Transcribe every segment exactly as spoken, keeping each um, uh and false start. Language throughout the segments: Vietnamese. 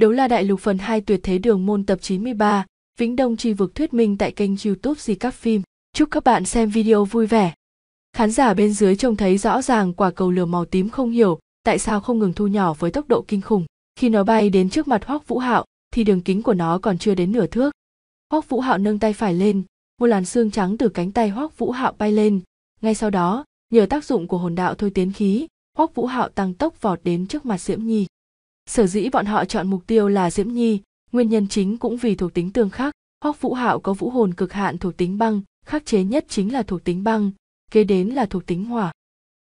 Đấu la đại lục phần hai tuyệt thế đường môn tập chín mươi ba, Vĩnh Đông tri vực thuyết minh tại kênh YouTube Recap Phim. Chúc các bạn xem video vui vẻ. Khán giả bên dưới trông thấy rõ ràng quả cầu lửa màu tím không hiểu tại sao không ngừng thu nhỏ với tốc độ kinh khủng. Khi nó bay đến trước mặt Hoắc Vũ Hạo thì đường kính của nó còn chưa đến nửa thước. Hoắc Vũ Hạo nâng tay phải lên, một làn xương trắng từ cánh tay Hoắc Vũ Hạo bay lên. Ngay sau đó, nhờ tác dụng của hồn đạo thôi tiến khí, Hoắc Vũ Hạo tăng tốc vọt đến trước mặt Diễm Nhi. Sở dĩ bọn họ chọn mục tiêu là Diễm Nhi, nguyên nhân chính cũng vì thuộc tính tương khắc. Hoắc Vũ Hạo có vũ hồn cực hạn thuộc tính băng, khắc chế nhất chính là thuộc tính băng, kế đến là thuộc tính hỏa.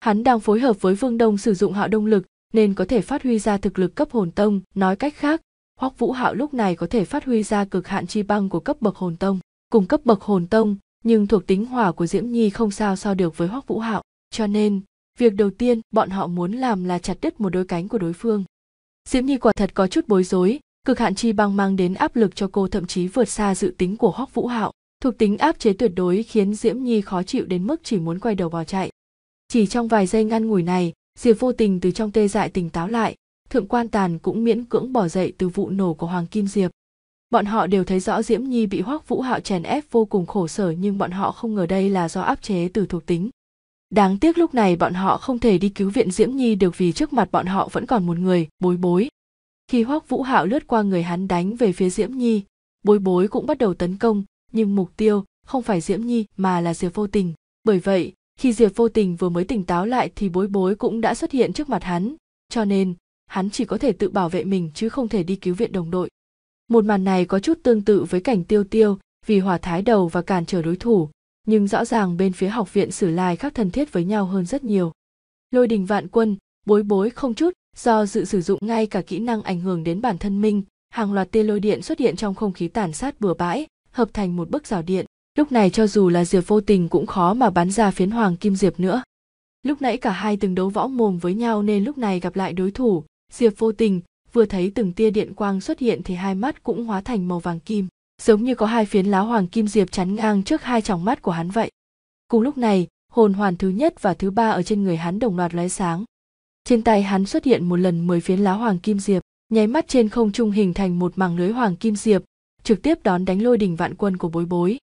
Hắn đang phối hợp với Vương Đông sử dụng Hạo Đông lực nên có thể phát huy ra thực lực cấp hồn tông, nói cách khác, Hoắc Vũ Hạo lúc này có thể phát huy ra cực hạn chi băng của cấp bậc hồn tông, cùng cấp bậc hồn tông, nhưng thuộc tính hỏa của Diễm Nhi không sao so được với Hoắc Vũ Hạo, cho nên việc đầu tiên bọn họ muốn làm là chặt đứt một đôi cánh của đối phương. Diễm Nhi quả thật có chút bối rối, cực hạn chi băng mang đến áp lực cho cô thậm chí vượt xa dự tính của Hoắc Vũ Hạo, thuộc tính áp chế tuyệt đối khiến Diễm Nhi khó chịu đến mức chỉ muốn quay đầu bỏ chạy. Chỉ trong vài giây ngăn ngủi này, Diệp Vô Tình từ trong tê dại tỉnh táo lại, Thượng Quan Tàn cũng miễn cưỡng bỏ dậy từ vụ nổ của Hoàng Kim Diệp. Bọn họ đều thấy rõ Diễm Nhi bị Hoắc Vũ Hạo chèn ép vô cùng khổ sở, nhưng bọn họ không ngờ đây là do áp chế từ thuộc tính. Đáng tiếc lúc này bọn họ không thể đi cứu viện Diễm Nhi được vì trước mặt bọn họ vẫn còn một người, Bối Bối. Khi Hoắc Vũ Hạo lướt qua người hắn đánh về phía Diễm Nhi, Bối Bối cũng bắt đầu tấn công, nhưng mục tiêu không phải Diễm Nhi mà là Diệp Vô Tình. Bởi vậy, khi Diệp Vô Tình vừa mới tỉnh táo lại thì Bối Bối cũng đã xuất hiện trước mặt hắn, cho nên hắn chỉ có thể tự bảo vệ mình chứ không thể đi cứu viện đồng đội. Một màn này có chút tương tự với cảnh Tiêu Tiêu vì hỏa thái đầu và cản trở đối thủ, nhưng rõ ràng bên phía học viện Sử Lai Khác thân thiết với nhau hơn rất nhiều. Lôi Đình Vạn Quân, Bối Bối không chút do dự sử dụng ngay cả kỹ năng ảnh hưởng đến bản thân mình, hàng loạt tia lôi điện xuất hiện trong không khí tàn sát bừa bãi, hợp thành một bức rào điện. Lúc này cho dù là Diệp Vô Tình cũng khó mà bắn ra phiến Hoàng Kim Diệp nữa. Lúc nãy cả hai từng đấu võ mồm với nhau nên lúc này gặp lại đối thủ, Diệp Vô Tình vừa thấy từng tia điện quang xuất hiện thì hai mắt cũng hóa thành màu vàng kim, giống như có hai phiến lá Hoàng Kim Diệp chắn ngang trước hai tròng mắt của hắn vậy. Cùng lúc này, hồn hoàn thứ nhất và thứ ba ở trên người hắn đồng loạt lóe sáng. Trên tay hắn xuất hiện một lần mười phiến lá Hoàng Kim Diệp, nháy mắt trên không trung hình thành một mảng lưới Hoàng Kim Diệp, trực tiếp đón đánh Lôi Đình Vạn Quân của Bối Bối.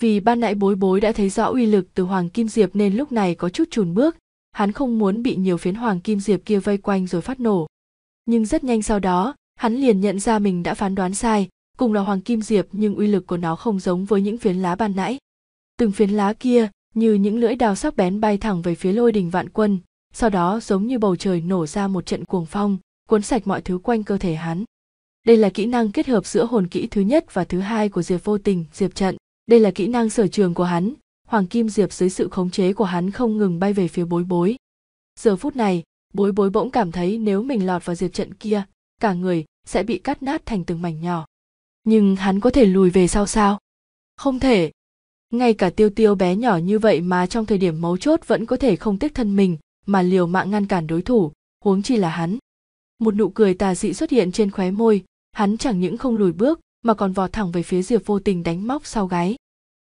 Vì ban nãy Bối Bối đã thấy rõ uy lực từ Hoàng Kim Diệp nên lúc này có chút chùn bước, hắn không muốn bị nhiều phiến Hoàng Kim Diệp kia vây quanh rồi phát nổ. Nhưng rất nhanh sau đó, hắn liền nhận ra mình đã phán đoán sai, cùng là Hoàng Kim Diệp nhưng uy lực của nó không giống với những phiến lá ban nãy. Từng phiến lá kia như những lưỡi đao sắc bén bay thẳng về phía Lôi Đình Vạn Quân, sau đó giống như bầu trời nổ ra một trận cuồng phong, cuốn sạch mọi thứ quanh cơ thể hắn. Đây là kỹ năng kết hợp giữa hồn kỹ thứ nhất và thứ hai của Diệp Vô Tình, Diệp Trận. Đây là kỹ năng sở trường của hắn, Hoàng Kim Diệp dưới sự khống chế của hắn không ngừng bay về phía Bối Bối. Giờ phút này, Bối Bối bỗng cảm thấy nếu mình lọt vào Diệp Trận kia, cả người sẽ bị cắt nát thành từng mảnh nhỏ. Nhưng hắn có thể lùi về sau sao? Không thể. Ngay cả Tiêu Tiêu bé nhỏ như vậy mà trong thời điểm mấu chốt vẫn có thể không tiếc thân mình mà liều mạng ngăn cản đối thủ, huống chi là hắn. Một nụ cười tà dị xuất hiện trên khóe môi, hắn chẳng những không lùi bước mà còn vọt thẳng về phía Diệp Vô Tình đánh móc sau gáy.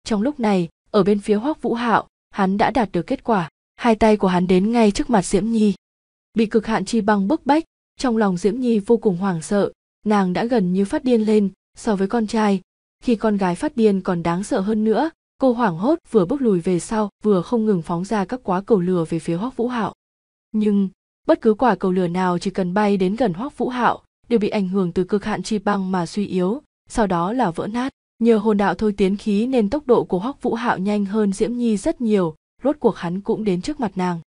Trong lúc này, ở bên phía Hoắc Vũ Hạo, hắn đã đạt được kết quả, hai tay của hắn đến ngay trước mặt Diễm Nhi. Bị cực hạn chi băng bức bách, trong lòng Diễm Nhi vô cùng hoảng sợ, nàng đã gần như phát điên lên. So với con trai, khi con gái phát điên còn đáng sợ hơn nữa, cô hoảng hốt vừa bước lùi về sau, vừa không ngừng phóng ra các quả cầu lửa về phía Hoắc Vũ Hạo. Nhưng, bất cứ quả cầu lửa nào chỉ cần bay đến gần Hoắc Vũ Hạo, đều bị ảnh hưởng từ cực hạn chi băng mà suy yếu, sau đó là vỡ nát. Nhờ hồn đạo thôi tiến khí nên tốc độ của Hoắc Vũ Hạo nhanh hơn Diễm Nhi rất nhiều, rốt cuộc hắn cũng đến trước mặt nàng.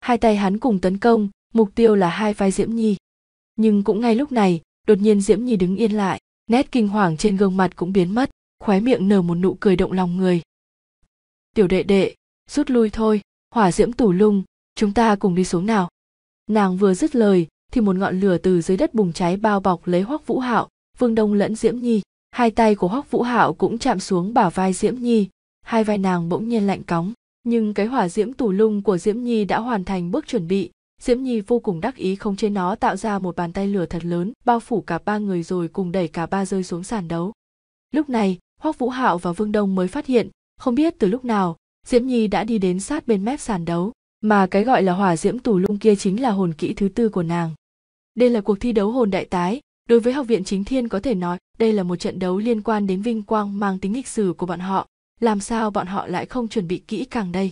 Hai tay hắn cùng tấn công, mục tiêu là hai vai Diễm Nhi. Nhưng cũng ngay lúc này, đột nhiên Diễm Nhi đứng yên lại, nét kinh hoàng trên gương mặt cũng biến mất, khóe miệng nở một nụ cười động lòng người. Tiểu đệ đệ, rút lui thôi, Hỏa Diễm Tù Lung, chúng ta cùng đi xuống nào. Nàng vừa dứt lời thì một ngọn lửa từ dưới đất bùng cháy bao bọc lấy Hoắc Vũ Hạo, Vương Đông lẫn Diễm Nhi. Hai tay của Hoắc Vũ Hạo cũng chạm xuống bả vai Diễm Nhi, hai vai nàng bỗng nhiên lạnh cóng, nhưng cái Hỏa Diễm Tù Lung của Diễm Nhi đã hoàn thành bước chuẩn bị. Diễm Nhi vô cùng đắc ý khống chế nó tạo ra một bàn tay lửa thật lớn, bao phủ cả ba người rồi cùng đẩy cả ba rơi xuống sàn đấu. Lúc này, Hoắc Vũ Hạo và Vương Đông mới phát hiện, không biết từ lúc nào, Diễm Nhi đã đi đến sát bên mép sàn đấu, mà cái gọi là Hỏa Diễm Tù Lung kia chính là hồn kỹ thứ tư của nàng. Đây là cuộc thi đấu hồn đại tái, Đối với Học viện Chính Thiên có thể nói đây là một trận đấu liên quan đến vinh quang mang tính lịch sử của bọn họ, làm sao bọn họ lại không chuẩn bị kỹ càng đây.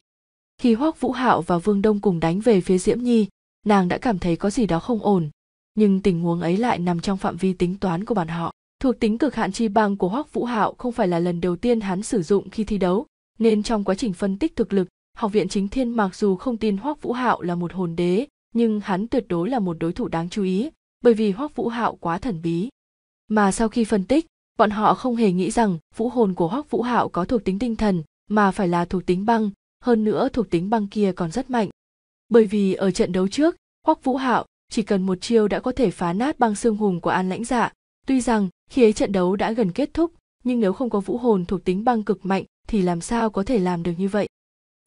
Khi Hoắc Vũ Hạo và Vương Đông cùng đánh về phía Diễm Nhi, nàng đã cảm thấy có gì đó không ổn, nhưng tình huống ấy lại nằm trong phạm vi tính toán của bọn họ. Thuộc tính cực hạn chi băng của Hoắc Vũ Hạo không phải là lần đầu tiên hắn sử dụng khi thi đấu, nên trong quá trình phân tích thực lực, Học viện Chính Thiên mặc dù không tin Hoắc Vũ Hạo là một hồn đế, nhưng hắn tuyệt đối là một đối thủ đáng chú ý, bởi vì Hoắc Vũ Hạo quá thần bí. Mà sau khi phân tích, bọn họ không hề nghĩ rằng vũ hồn của Hoắc Vũ Hạo có thuộc tính tinh thần, mà phải là thuộc tính băng, hơn nữa thuộc tính băng kia còn rất mạnh. Bởi vì ở trận đấu trước, Hoắc Vũ Hạo chỉ cần một chiêu đã có thể phá nát băng xương hùng của An Lãnh Dạ, tuy rằng khi ấy trận đấu đã gần kết thúc, nhưng nếu không có vũ hồn thuộc tính băng cực mạnh thì làm sao có thể làm được như vậy.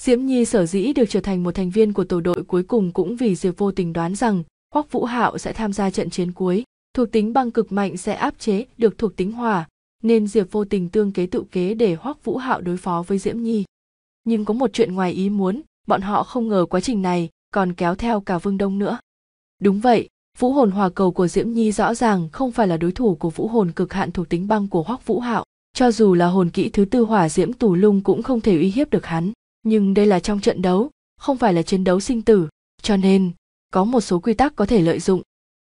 Diễm Nhi sở dĩ được trở thành một thành viên của tổ đội cuối cùng cũng vì Diệp Vô Tình đoán rằng Hoắc Vũ Hạo sẽ tham gia trận chiến cuối, thuộc tính băng cực mạnh sẽ áp chế được thuộc tính hỏa, nên Diệp Vô Tình tương kế tự kế để Hoắc Vũ Hạo đối phó với Diễm Nhi. Nhưng có một chuyện ngoài ý muốn, bọn họ không ngờ quá trình này còn kéo theo cả Vương Đông nữa. Đúng vậy, vũ hồn hỏa cầu của Diễm Nhi rõ ràng không phải là đối thủ của vũ hồn cực hạn thuộc tính băng của Hoắc Vũ Hạo, cho dù là hồn kỹ thứ tư Hỏa Diễm Tù Lung cũng không thể uy hiếp được hắn. Nhưng đây là trong trận đấu, không phải là chiến đấu sinh tử, cho nên có một số quy tắc có thể lợi dụng.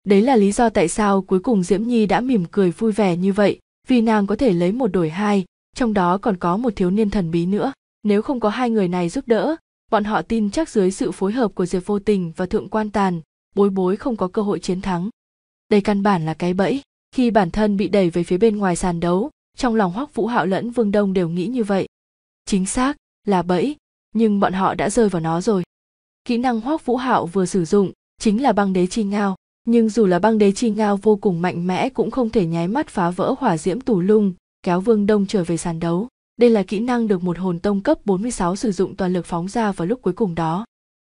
Đấy là lý do tại sao cuối cùng Diễm Nhi đã mỉm cười vui vẻ như vậy, vì nàng có thể lấy một đổi hai, trong đó còn có một thiếu niên thần bí nữa. Nếu không có hai người này giúp đỡ, bọn họ tin chắc dưới sự phối hợp của Diệp Vô Tình và Thượng Quan Tàn, Bối Bối không có cơ hội chiến thắng. Đây căn bản là cái bẫy. Khi bản thân bị đẩy về phía bên ngoài sàn đấu, trong lòng Hoắc Vũ Hạo lẫn Vương Đông đều nghĩ như vậy. Chính xác là bẫy, nhưng bọn họ đã rơi vào nó rồi. Kỹ năng Hoắc Vũ Hạo vừa sử dụng chính là Băng Đế Chi Ngạo, nhưng dù là Băng Đế Chi Ngạo vô cùng mạnh mẽ cũng không thể nháy mắt phá vỡ Hỏa Diễm Tù Lung, kéo Vương Đông trở về sàn đấu. Đây là kỹ năng được một hồn tông cấp bốn mươi sáu sử dụng toàn lực phóng ra vào lúc cuối cùng đó.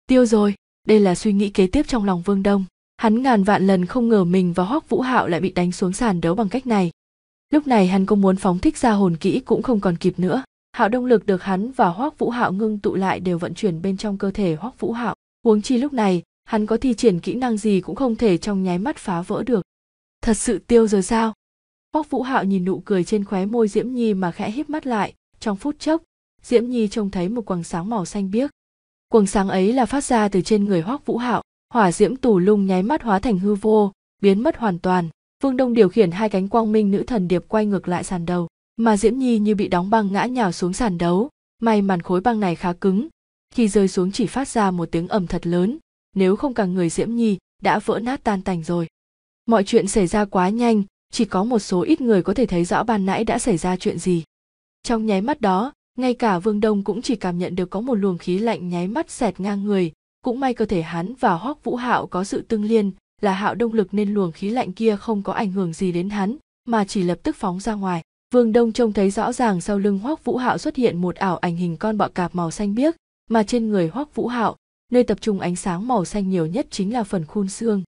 Tiêu rồi, đây là suy nghĩ kế tiếp trong lòng Vương Đông. Hắn ngàn vạn lần không ngờ mình và Hoắc Vũ Hạo lại bị đánh xuống sàn đấu bằng cách này. Lúc này hắn có muốn phóng thích ra hồn kỹ cũng không còn kịp nữa. Hạo động lực được hắn và Hoắc Vũ Hạo ngưng tụ lại đều vận chuyển bên trong cơ thể Hoắc Vũ Hạo, huống chi lúc này hắn có thi triển kỹ năng gì cũng không thể trong nháy mắt phá vỡ được. Thật sự tiêu rồi sao? Hoắc Vũ Hạo nhìn nụ cười trên khóe môi Diễm Nhi mà khẽ híp mắt lại. Trong phút chốc, Diễm Nhi trông thấy một quầng sáng màu xanh biếc. Quầng sáng ấy là phát ra từ trên người Hoắc Vũ Hạo. Hỏa Diễm Tù Lung nháy mắt hóa thành hư vô, biến mất hoàn toàn. Vương Đông điều khiển hai cánh Quang Minh Nữ Thần Điệp quay ngược lại sàn đầu, mà Diễm Nhi như bị đóng băng ngã nhào xuống sàn đấu. May mắn khối băng này khá cứng, khi rơi xuống chỉ phát ra một tiếng ầm thật lớn, nếu không cả người Diễm Nhi đã vỡ nát tan tành rồi. Mọi chuyện xảy ra quá nhanh, chỉ có một số ít người có thể thấy rõ ban nãy đã xảy ra chuyện gì. Trong nháy mắt đó, ngay cả Vương Đông cũng chỉ cảm nhận được có một luồng khí lạnh nháy mắt xẹt ngang người. Cũng may cơ thể hắn và Hoắc Vũ Hạo có sự tương liên, là Hạo động lực nên luồng khí lạnh kia không có ảnh hưởng gì đến hắn, mà chỉ lập tức phóng ra ngoài. Vương Đông trông thấy rõ ràng sau lưng Hoắc Vũ Hạo xuất hiện một ảo ảnh hình con bọ cạp màu xanh biếc, mà trên người Hoắc Vũ Hạo, nơi tập trung ánh sáng màu xanh nhiều nhất chính là phần khung xương.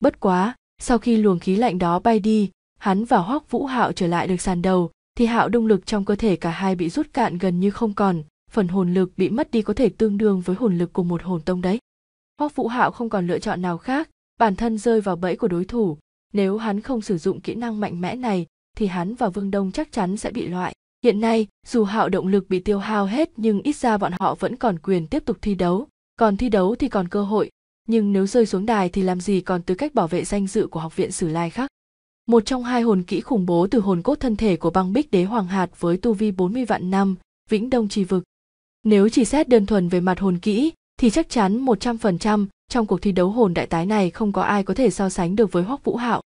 Bất quá, sau khi luồng khí lạnh đó bay đi, hắn và Hoắc Vũ Hạo trở lại được sàn đầu, thì Hạo động lực trong cơ thể cả hai bị rút cạn gần như không còn, phần hồn lực bị mất đi có thể tương đương với hồn lực của một hồn tông đấy. Hoắc Vũ Hạo không còn lựa chọn nào khác, bản thân rơi vào bẫy của đối thủ, nếu hắn không sử dụng kỹ năng mạnh mẽ này thì hắn và Vương Đông chắc chắn sẽ bị loại. Hiện nay, dù Hạo động lực bị tiêu hao hết nhưng ít ra bọn họ vẫn còn quyền tiếp tục thi đấu, còn thi đấu thì còn cơ hội, nhưng nếu rơi xuống đài thì làm gì còn tư cách bảo vệ danh dự của Học viện Sử Lai Khác. Một trong hai hồn kỹ khủng bố từ hồn cốt thân thể của Băng Bích Đế Hoàng Hạt với tu vi bốn mươi vạn năm, Vĩnh Đông tri vực. Nếu chỉ xét đơn thuần về mặt hồn kỹ thì chắc chắn một trăm phần trăm trong cuộc thi đấu hồn đại tái này không có ai có thể so sánh được với Hoắc Vũ Hạo.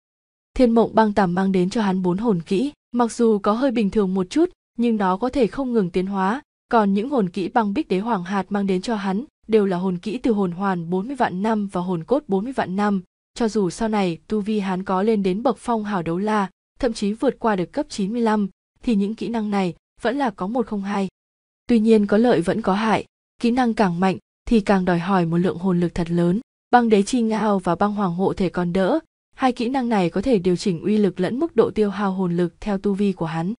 Thiên Mộng Băng Tầm mang đến cho hắn bốn hồn kỹ, mặc dù có hơi bình thường một chút, nhưng nó có thể không ngừng tiến hóa, còn những hồn kỹ Băng Bích Đế Hoàng Hạt mang đến cho hắn đều là hồn kỹ từ hồn hoàn bốn mươi vạn năm và hồn cốt bốn mươi vạn năm, cho dù sau này tu vi hắn có lên đến bậc phong hào đấu la, thậm chí vượt qua được cấp chín mươi lăm, thì những kỹ năng này vẫn là có một không hai. Tuy nhiên có lợi vẫn có hại, kỹ năng càng mạnh thì càng đòi hỏi một lượng hồn lực thật lớn. Băng Đế Chi Ngạo và Băng Hoàng Hộ Thể còn đỡ, hai kỹ năng này có thể điều chỉnh uy lực lẫn mức độ tiêu hao hồn lực theo tu vi của hắn.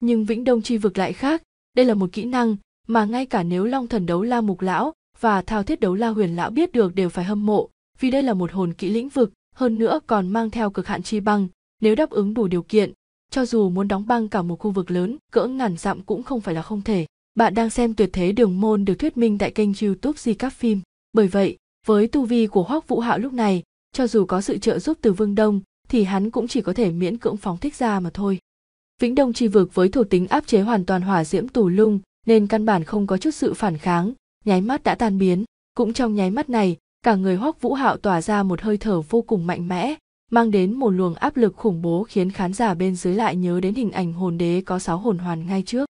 Nhưng Vĩnh Đông tri vực lại khác, đây là một kỹ năng mà ngay cả nếu Long Thần Đấu La Mục Lão và Thao Thiết Đấu La Huyền Lão biết được đều phải hâm mộ, vì đây là một hồn kỹ lĩnh vực, hơn nữa còn mang theo cực hạn chi băng, nếu đáp ứng đủ điều kiện, cho dù muốn đóng băng cả một khu vực lớn cỡ ngàn dặm cũng không phải là không thể. Bạn đang xem Tuyệt Thế Đường Môn được thuyết minh tại kênh YouTube Recap Phim. Bởi vậy, với tu vi của Hoắc Vũ Hạo lúc này, cho dù có sự trợ giúp từ Vương Đông thì hắn cũng chỉ có thể miễn cưỡng phóng thích ra mà thôi. Vĩnh Đông tri vực với thuộc tính áp chế hoàn toàn Hỏa Diễm Tù Lung nên căn bản không có chút sự phản kháng, nháy mắt đã tan biến. Cũng trong nháy mắt này, cả người Hoắc Vũ Hạo tỏa ra một hơi thở vô cùng mạnh mẽ, mang đến một luồng áp lực khủng bố khiến khán giả bên dưới lại nhớ đến hình ảnh hồn đế có sáu hồn hoàn ngay trước.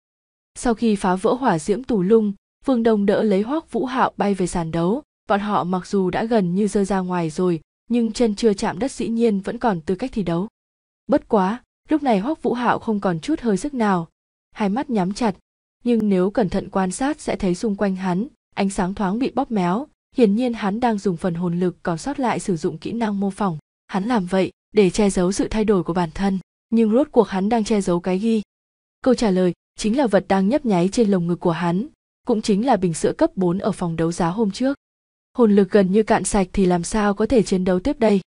Sau khi phá vỡ Hỏa Diễm Tù Lung, Vương Đông đỡ lấy Hoắc Vũ Hạo bay về sàn đấu. Bọn họ mặc dù đã gần như rơi ra ngoài rồi, nhưng chân chưa chạm đất dĩ nhiên vẫn còn tư cách thi đấu. Bất quá, lúc này Hoắc Vũ Hạo không còn chút hơi sức nào, hai mắt nhắm chặt, nhưng nếu cẩn thận quan sát sẽ thấy xung quanh hắn, ánh sáng thoáng bị bóp méo, hiển nhiên hắn đang dùng phần hồn lực còn sót lại sử dụng kỹ năng mô phỏng. Hắn làm vậy để che giấu sự thay đổi của bản thân, nhưng rốt cuộc hắn đang che giấu cái gì? Câu trả lời chính là vật đang nhấp nháy trên lồng ngực của hắn, cũng chính là bình sữa cấp bốn ở phòng đấu giá hôm trước. Hồn lực gần như cạn sạch thì làm sao có thể chiến đấu tiếp đây?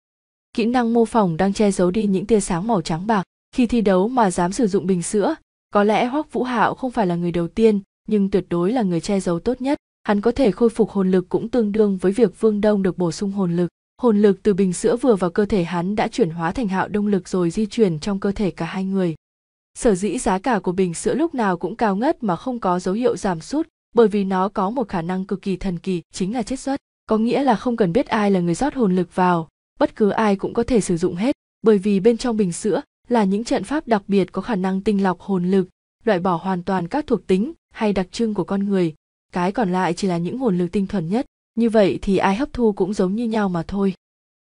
Kỹ năng mô phỏng đang che giấu đi những tia sáng màu trắng bạc. Khi thi đấu mà dám sử dụng bình sữa, có lẽ Hoắc Vũ Hạo không phải là người đầu tiên, nhưng tuyệt đối là người che giấu tốt nhất. Hắn có thể khôi phục hồn lực cũng tương đương với việc Vương Đông được bổ sung hồn lực. Hồn lực từ bình sữa vừa vào cơ thể hắn đã chuyển hóa thành hạo động lực rồi di chuyển trong cơ thể cả hai người. Sở dĩ giá cả của bình sữa lúc nào cũng cao ngất mà không có dấu hiệu giảm sút, bởi vì nó có một khả năng cực kỳ thần kỳ, chính là chiết xuất. Có nghĩa là không cần biết ai là người rót hồn lực vào, bất cứ ai cũng có thể sử dụng hết, bởi vì bên trong bình sữa là những trận pháp đặc biệt có khả năng tinh lọc hồn lực, loại bỏ hoàn toàn các thuộc tính hay đặc trưng của con người, cái còn lại chỉ là những hồn lực tinh thuần nhất, như vậy thì ai hấp thu cũng giống như nhau mà thôi.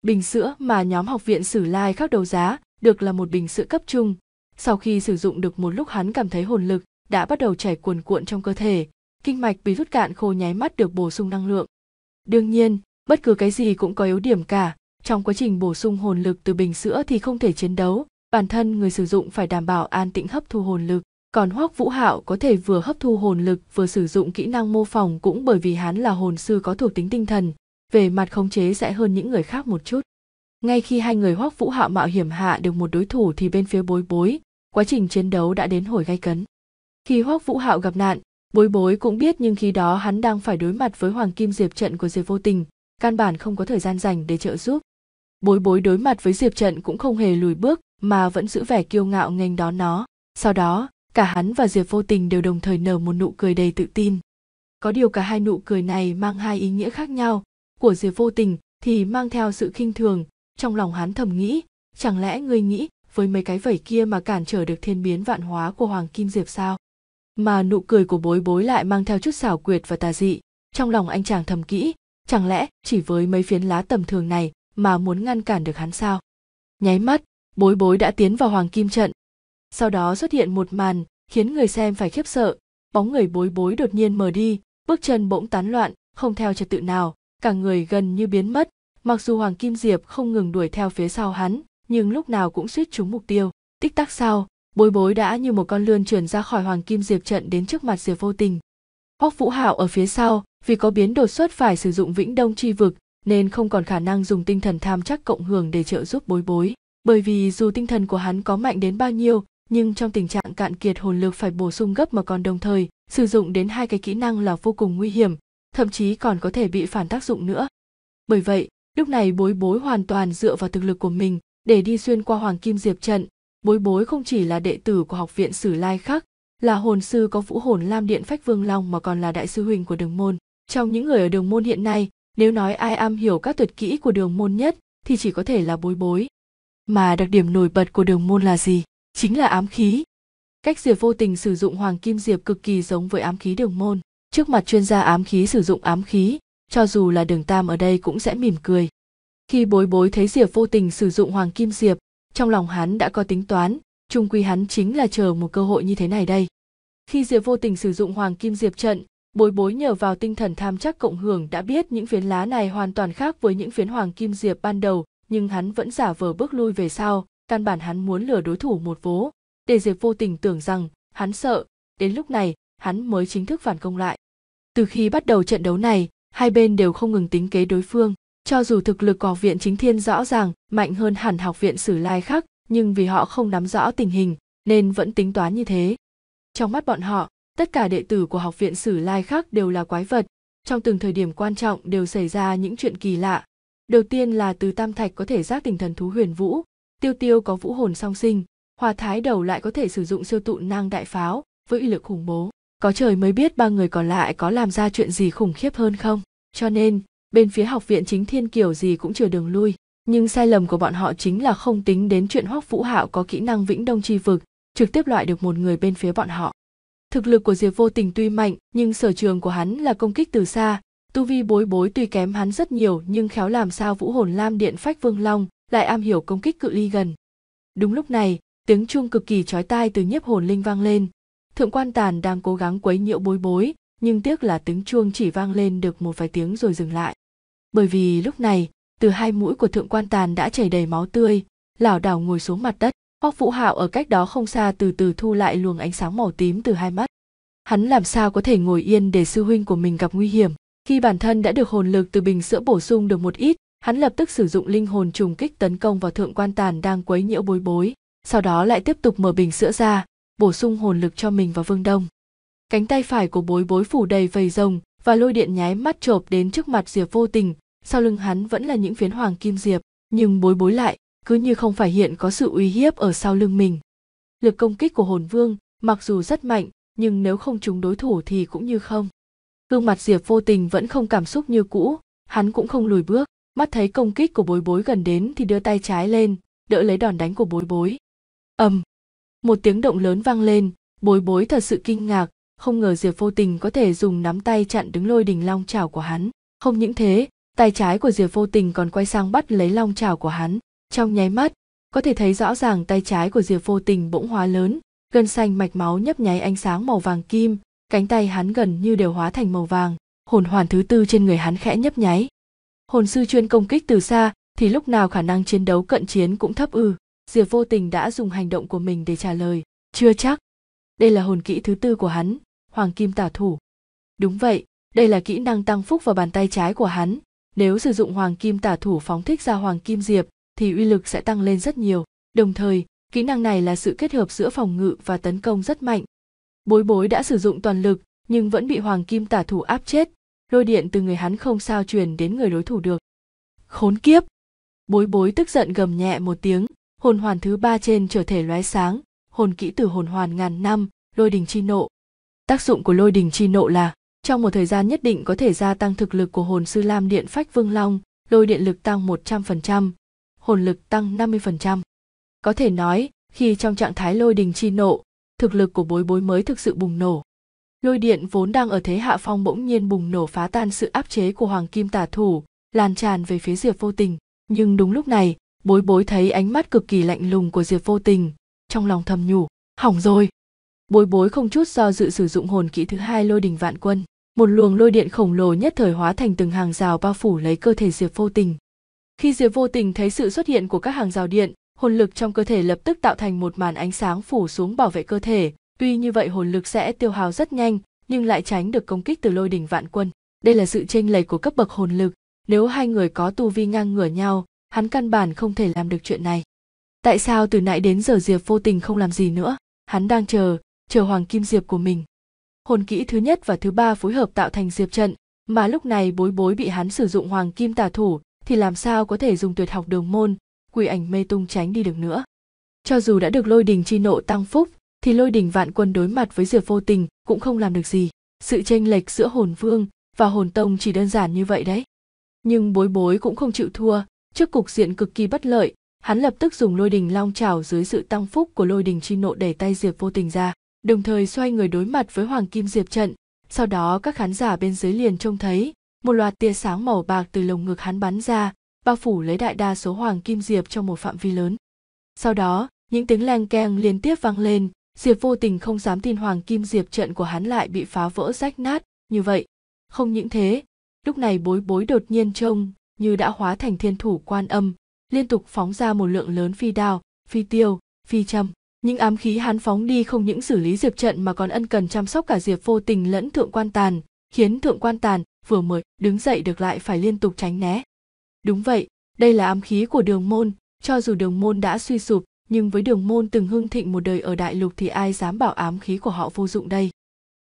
Bình sữa mà nhóm Học viện Sử Lai Khác đấu giá được là một bình sữa cấp trung, sau khi sử dụng được một lúc hắn cảm thấy hồn lực đã bắt đầu chảy cuồn cuộn trong cơ thể, kinh mạch bị rút cạn khô nháy mắt được bổ sung năng lượng. Đương nhiên, bất cứ cái gì cũng có yếu điểm cả, trong quá trình bổ sung hồn lực từ bình sữa thì không thể chiến đấu, bản thân người sử dụng phải đảm bảo an tĩnh hấp thu hồn lực, còn Hoắc Vũ Hạo có thể vừa hấp thu hồn lực vừa sử dụng kỹ năng mô phỏng cũng bởi vì hắn là hồn sư có thuộc tính tinh thần, về mặt khống chế sẽ hơn những người khác một chút. Ngay khi hai người Hoắc Vũ Hạo mạo hiểm hạ được một đối thủ thì bên phía Bối Bối, quá trình chiến đấu đã đến hồi gay cấn. Khi Hoắc Vũ Hạo gặp nạn, Bối Bối cũng biết, nhưng khi đó hắn đang phải đối mặt với Hoàng Kim Diệp Trận của Diệp Vô Tình, căn bản không có thời gian dành để trợ giúp. Bối Bối đối mặt với Diệp Trận cũng không hề lùi bước mà vẫn giữ vẻ kiêu ngạo nghênh đón nó. Sau đó, cả hắn và Diệp Vô Tình đều đồng thời nở một nụ cười đầy tự tin. Có điều cả hai nụ cười này mang hai ý nghĩa khác nhau, của Diệp Vô Tình thì mang theo sự khinh thường, trong lòng hắn thầm nghĩ, chẳng lẽ ngươi nghĩ với mấy cái vẩy kia mà cản trở được thiên biến vạn hóa của Hoàng Kim Diệp sao? Mà nụ cười của Bối Bối lại mang theo chút xảo quyệt và tà dị, trong lòng anh chàng thầm kỹ, chẳng lẽ chỉ với mấy phiến lá tầm thường này mà muốn ngăn cản được hắn sao? Nháy mắt, Bối Bối đã tiến vào Hoàng Kim Trận. Sau đó xuất hiện một màn khiến người xem phải khiếp sợ, bóng người Bối Bối đột nhiên mờ đi, bước chân bỗng tán loạn, không theo trật tự nào, cả người gần như biến mất, mặc dù Hoàng Kim Diệp không ngừng đuổi theo phía sau hắn, nhưng lúc nào cũng suýt trúng mục tiêu. Tích tắc sau, Bối Bối đã như một con lươn chuyển ra khỏi Hoàng Kim Diệp Trận đến trước mặt Diệp Vô Tình. Hoắc Vũ Hạo ở phía sau, vì có biến đột xuất phải sử dụng Vĩnh Đông tri vực, nên không còn khả năng dùng tinh thần tham chắc cộng hưởng để trợ giúp Bối Bối, bởi vì dù tinh thần của hắn có mạnh đến bao nhiêu, nhưng trong tình trạng cạn kiệt hồn lực phải bổ sung gấp mà còn đồng thời sử dụng đến hai cái kỹ năng là vô cùng nguy hiểm, thậm chí còn có thể bị phản tác dụng nữa. Bởi vậy, lúc này Bối Bối hoàn toàn dựa vào thực lực của mình để đi xuyên qua Hoàng Kim Diệp Trận. Bối Bối không chỉ là đệ tử của Học viện Sử Lai Khác, là hồn sư có Vũ Hồn Lam Điện Phách Vương Long mà còn là đại sư huynh của Đường Môn. Trong những người ở Đường Môn hiện nay, nếu nói ai am hiểu các tuyệt kỹ của Đường Môn nhất thì chỉ có thể là Bối Bối. Mà đặc điểm nổi bật của Đường Môn là gì? Chính là ám khí. Cách Diệp Vô Tình sử dụng Hoàng Kim Diệp cực kỳ giống với ám khí Đường Môn. Trước mặt chuyên gia ám khí sử dụng ám khí, cho dù là Đường Tam ở đây cũng sẽ mỉm cười. Khi Bối Bối thấy Diệp Vô Tình sử dụng Hoàng Kim Diệp, trong lòng hắn đã có tính toán, chung quy hắn chính là chờ một cơ hội như thế này đây. Khi Diệp Vô Tình sử dụng Hoàng Kim Diệp Trận, Bối Bối nhờ vào tinh thần tham chắc cộng hưởng đã biết những phiến lá này hoàn toàn khác với những phiến Hoàng Kim Diệp ban đầu, nhưng hắn vẫn giả vờ bước lui về sau, căn bản hắn muốn lừa đối thủ một vố, để Diệp Vô Tình tưởng rằng hắn sợ, đến lúc này hắn mới chính thức phản công lại. Từ khi bắt đầu trận đấu này, hai bên đều không ngừng tính kế đối phương. Cho dù thực lực của Học viện Chính Thiên rõ ràng mạnh hơn hẳn Học viện Sử Lai Khác, nhưng vì họ không nắm rõ tình hình nên vẫn tính toán như thế. Trong mắt bọn họ, tất cả đệ tử của Học viện Sử Lai Khác đều là quái vật, trong từng thời điểm quan trọng đều xảy ra những chuyện kỳ lạ. Đầu tiên là Từ Tam Thạch có thể giác tỉnh thần thú huyền vũ, Tiêu Tiêu có vũ hồn song sinh, Hòa Thái Đầu lại có thể sử dụng siêu tụ năng đại pháo với uy lực khủng bố. Có trời mới biết ba người còn lại có làm ra chuyện gì khủng khiếp hơn không. Cho nên, bên phía Học viện Chính Thiên kiểu gì cũng chừa đường lui. Nhưng sai lầm của bọn họ chính là không tính đến chuyện Hoắc Vũ Hạo có kỹ năng Vĩnh Đông tri vực, trực tiếp loại được một người bên phía bọn họ. Thực lực của Diệp Vô Tình tuy mạnh, nhưng sở trường của hắn là công kích từ xa. Tu vi Bối Bối tuy kém hắn rất nhiều, nhưng khéo làm sao Vũ Hồn Lam Điện Phách Vương Long lại am hiểu công kích cự ly gần. Đúng lúc này, tiếng chuông cực kỳ chói tai từ nhiếp hồn linh vang lên. Thượng Quan Tàn đang cố gắng quấy nhiễu Bối Bối, nhưng tiếc là tiếng chuông chỉ vang lên được một vài tiếng rồi dừng lại. Bởi vì lúc này, từ hai mũi của Thượng Quan Tàn đã chảy đầy máu tươi, lảo đảo ngồi xuống mặt đất. Hoắc Vũ Hạo ở cách đó không xa từ từ thu lại luồng ánh sáng màu tím từ hai mắt. Hắn làm sao có thể ngồi yên để sư huynh của mình gặp nguy hiểm. Khi bản thân đã được hồn lực từ bình sữa bổ sung được một ít, hắn lập tức sử dụng linh hồn trùng kích tấn công vào Thượng Quan Tàn đang quấy nhiễu Bối Bối, sau đó lại tiếp tục mở bình sữa ra, bổ sung hồn lực cho mình và Vương Đông. Cánh tay phải của Bối Bối phủ đầy vầy rồng và lôi điện nháy mắt chộp đến trước mặt Diệp Vô Tình, sau lưng hắn vẫn là những phiến hoàng kim diệp, nhưng Bối Bối lại cứ như không phải hiện có sự uy hiếp ở sau lưng mình. Lực công kích của hồn vương mặc dù rất mạnh, nhưng nếu không trúng đối thủ thì cũng như không. Gương mặt Diệp Vô Tình vẫn không cảm xúc như cũ, hắn cũng không lùi bước, mắt thấy công kích của Bối Bối gần đến thì đưa tay trái lên, đỡ lấy đòn đánh của Bối Bối. Ầm. Một tiếng động lớn vang lên, Bối Bối thật sự kinh ngạc, không ngờ Diệp Vô Tình có thể dùng nắm tay chặn đứng lôi đình long chảo của hắn. Không những thế, tay trái của Diệp Vô Tình còn quay sang bắt lấy long chảo của hắn. Trong nháy mắt, có thể thấy rõ ràng tay trái của Diệp Vô Tình bỗng hóa lớn, gân xanh mạch máu nhấp nháy ánh sáng màu vàng kim, cánh tay hắn gần như đều hóa thành màu vàng, hồn hoàn thứ tư trên người hắn khẽ nhấp nháy. Hồn sư chuyên công kích từ xa thì lúc nào khả năng chiến đấu cận chiến cũng thấp ư? Diệp Vô Tình đã dùng hành động của mình để trả lời, chưa chắc. Đây là hồn kỹ thứ tư của hắn, Hoàng Kim Tả Thủ. Đúng vậy, đây là kỹ năng tăng phúc vào bàn tay trái của hắn, nếu sử dụng Hoàng Kim Tả Thủ phóng thích ra Hoàng Kim Diệp thì uy lực sẽ tăng lên rất nhiều, đồng thời, kỹ năng này là sự kết hợp giữa phòng ngự và tấn công rất mạnh. Bối Bối đã sử dụng toàn lực, nhưng vẫn bị Hoàng Kim Tả Thủ áp chết, lôi điện từ người hắn không sao truyền đến người đối thủ được. Khốn kiếp! Bối Bối tức giận gầm nhẹ một tiếng, hồn hoàn thứ ba trên trở thể lóe sáng, hồn kỹ từ hồn hoàn ngàn năm, Lôi Đình Chi Nộ. Tác dụng của Lôi Đình Chi Nộ là, trong một thời gian nhất định có thể gia tăng thực lực của hồn sư Lam Điện Phách Vương Long, lôi điện lực tăng một trăm phần trăm, hồn lực tăng năm mươi phần trăm. Có thể nói, khi trong trạng thái Lôi Đình Chi Nộ, thực lực của Bối Bối mới thực sự bùng nổ. Lôi điện vốn đang ở thế hạ phong bỗng nhiên bùng nổ phá tan sự áp chế của Hoàng Kim Tả Thủ, lan tràn về phía Diệp Vô Tình. Nhưng đúng lúc này, Bối Bối thấy ánh mắt cực kỳ lạnh lùng của Diệp Vô Tình, trong lòng thầm nhủ, hỏng rồi. Bối Bối không chút do dự sử dụng hồn kỹ thứ hai Lôi Đình Vạn Quân, một luồng lôi điện khổng lồ nhất thời hóa thành từng hàng rào bao phủ lấy cơ thể Diệp Vô Tình. Khi Diệp Vô Tình thấy sự xuất hiện của các hàng rào điện, hồn lực trong cơ thể lập tức tạo thành một màn ánh sáng phủ xuống bảo vệ cơ thể, tuy như vậy hồn lực sẽ tiêu hao rất nhanh, nhưng lại tránh được công kích từ Lôi Đình Vạn Quân. Đây là sự chênh lệch của cấp bậc hồn lực, nếu hai người có tu vi ngang ngửa nhau, hắn căn bản không thể làm được chuyện này. Tại sao từ nãy đến giờ Diệp Vô Tình không làm gì nữa? Hắn đang chờ, chờ Hoàng Kim Diệp của mình. Hồn kỹ thứ nhất và thứ ba phối hợp tạo thành Diệp Trận, mà lúc này Bối Bối bị hắn sử dụng Hoàng Kim Tả Thủ thì làm sao có thể dùng tuyệt học đường môn, Quỷ Ảnh Mê Tung tránh đi được nữa. Cho dù đã được Lôi Đình Chi Nộ tăng phúc, thì Lôi Đình Vạn Quân đối mặt với Diệp Vô Tình cũng không làm được gì. Sự chênh lệch giữa hồn vương và hồn tông chỉ đơn giản như vậy đấy. Nhưng Bối Bối cũng không chịu thua, trước cục diện cực kỳ bất lợi, hắn lập tức dùng Lôi Đình Long Chảo dưới sự tăng phúc của Lôi Đình Chi Nộ đẩy tay Diệp Vô Tình ra, đồng thời xoay người đối mặt với Hoàng Kim Diệp Trận. Sau đó các khán giả bên dưới liền trông thấy một loạt tia sáng màu bạc từ lồng ngực hắn bắn ra, bao phủ lấy đại đa số Hoàng Kim Diệp trong một phạm vi lớn. Sau đó, những tiếng leng keng liên tiếp vang lên, Diệp Vô Tình không dám tin Hoàng Kim Diệp Trận của hắn lại bị phá vỡ rách nát như vậy. Không những thế, lúc này Bối Bối đột nhiên trông như đã hóa thành thiên thủ quan âm, liên tục phóng ra một lượng lớn phi đao, phi tiêu, phi châm. Những ám khí hắn phóng đi không những xử lý Diệp Trận mà còn ân cần chăm sóc cả Diệp Vô Tình lẫn Thượng Quan Tàn, khiến Thượng Quan Tàn vừa mới đứng dậy được lại phải liên tục tránh né. Đúng vậy, đây là ám khí của đường môn, cho dù đường môn đã suy sụp nhưng với đường môn từng hưng thịnh một đời ở đại lục thì ai dám bảo ám khí của họ vô dụng đây.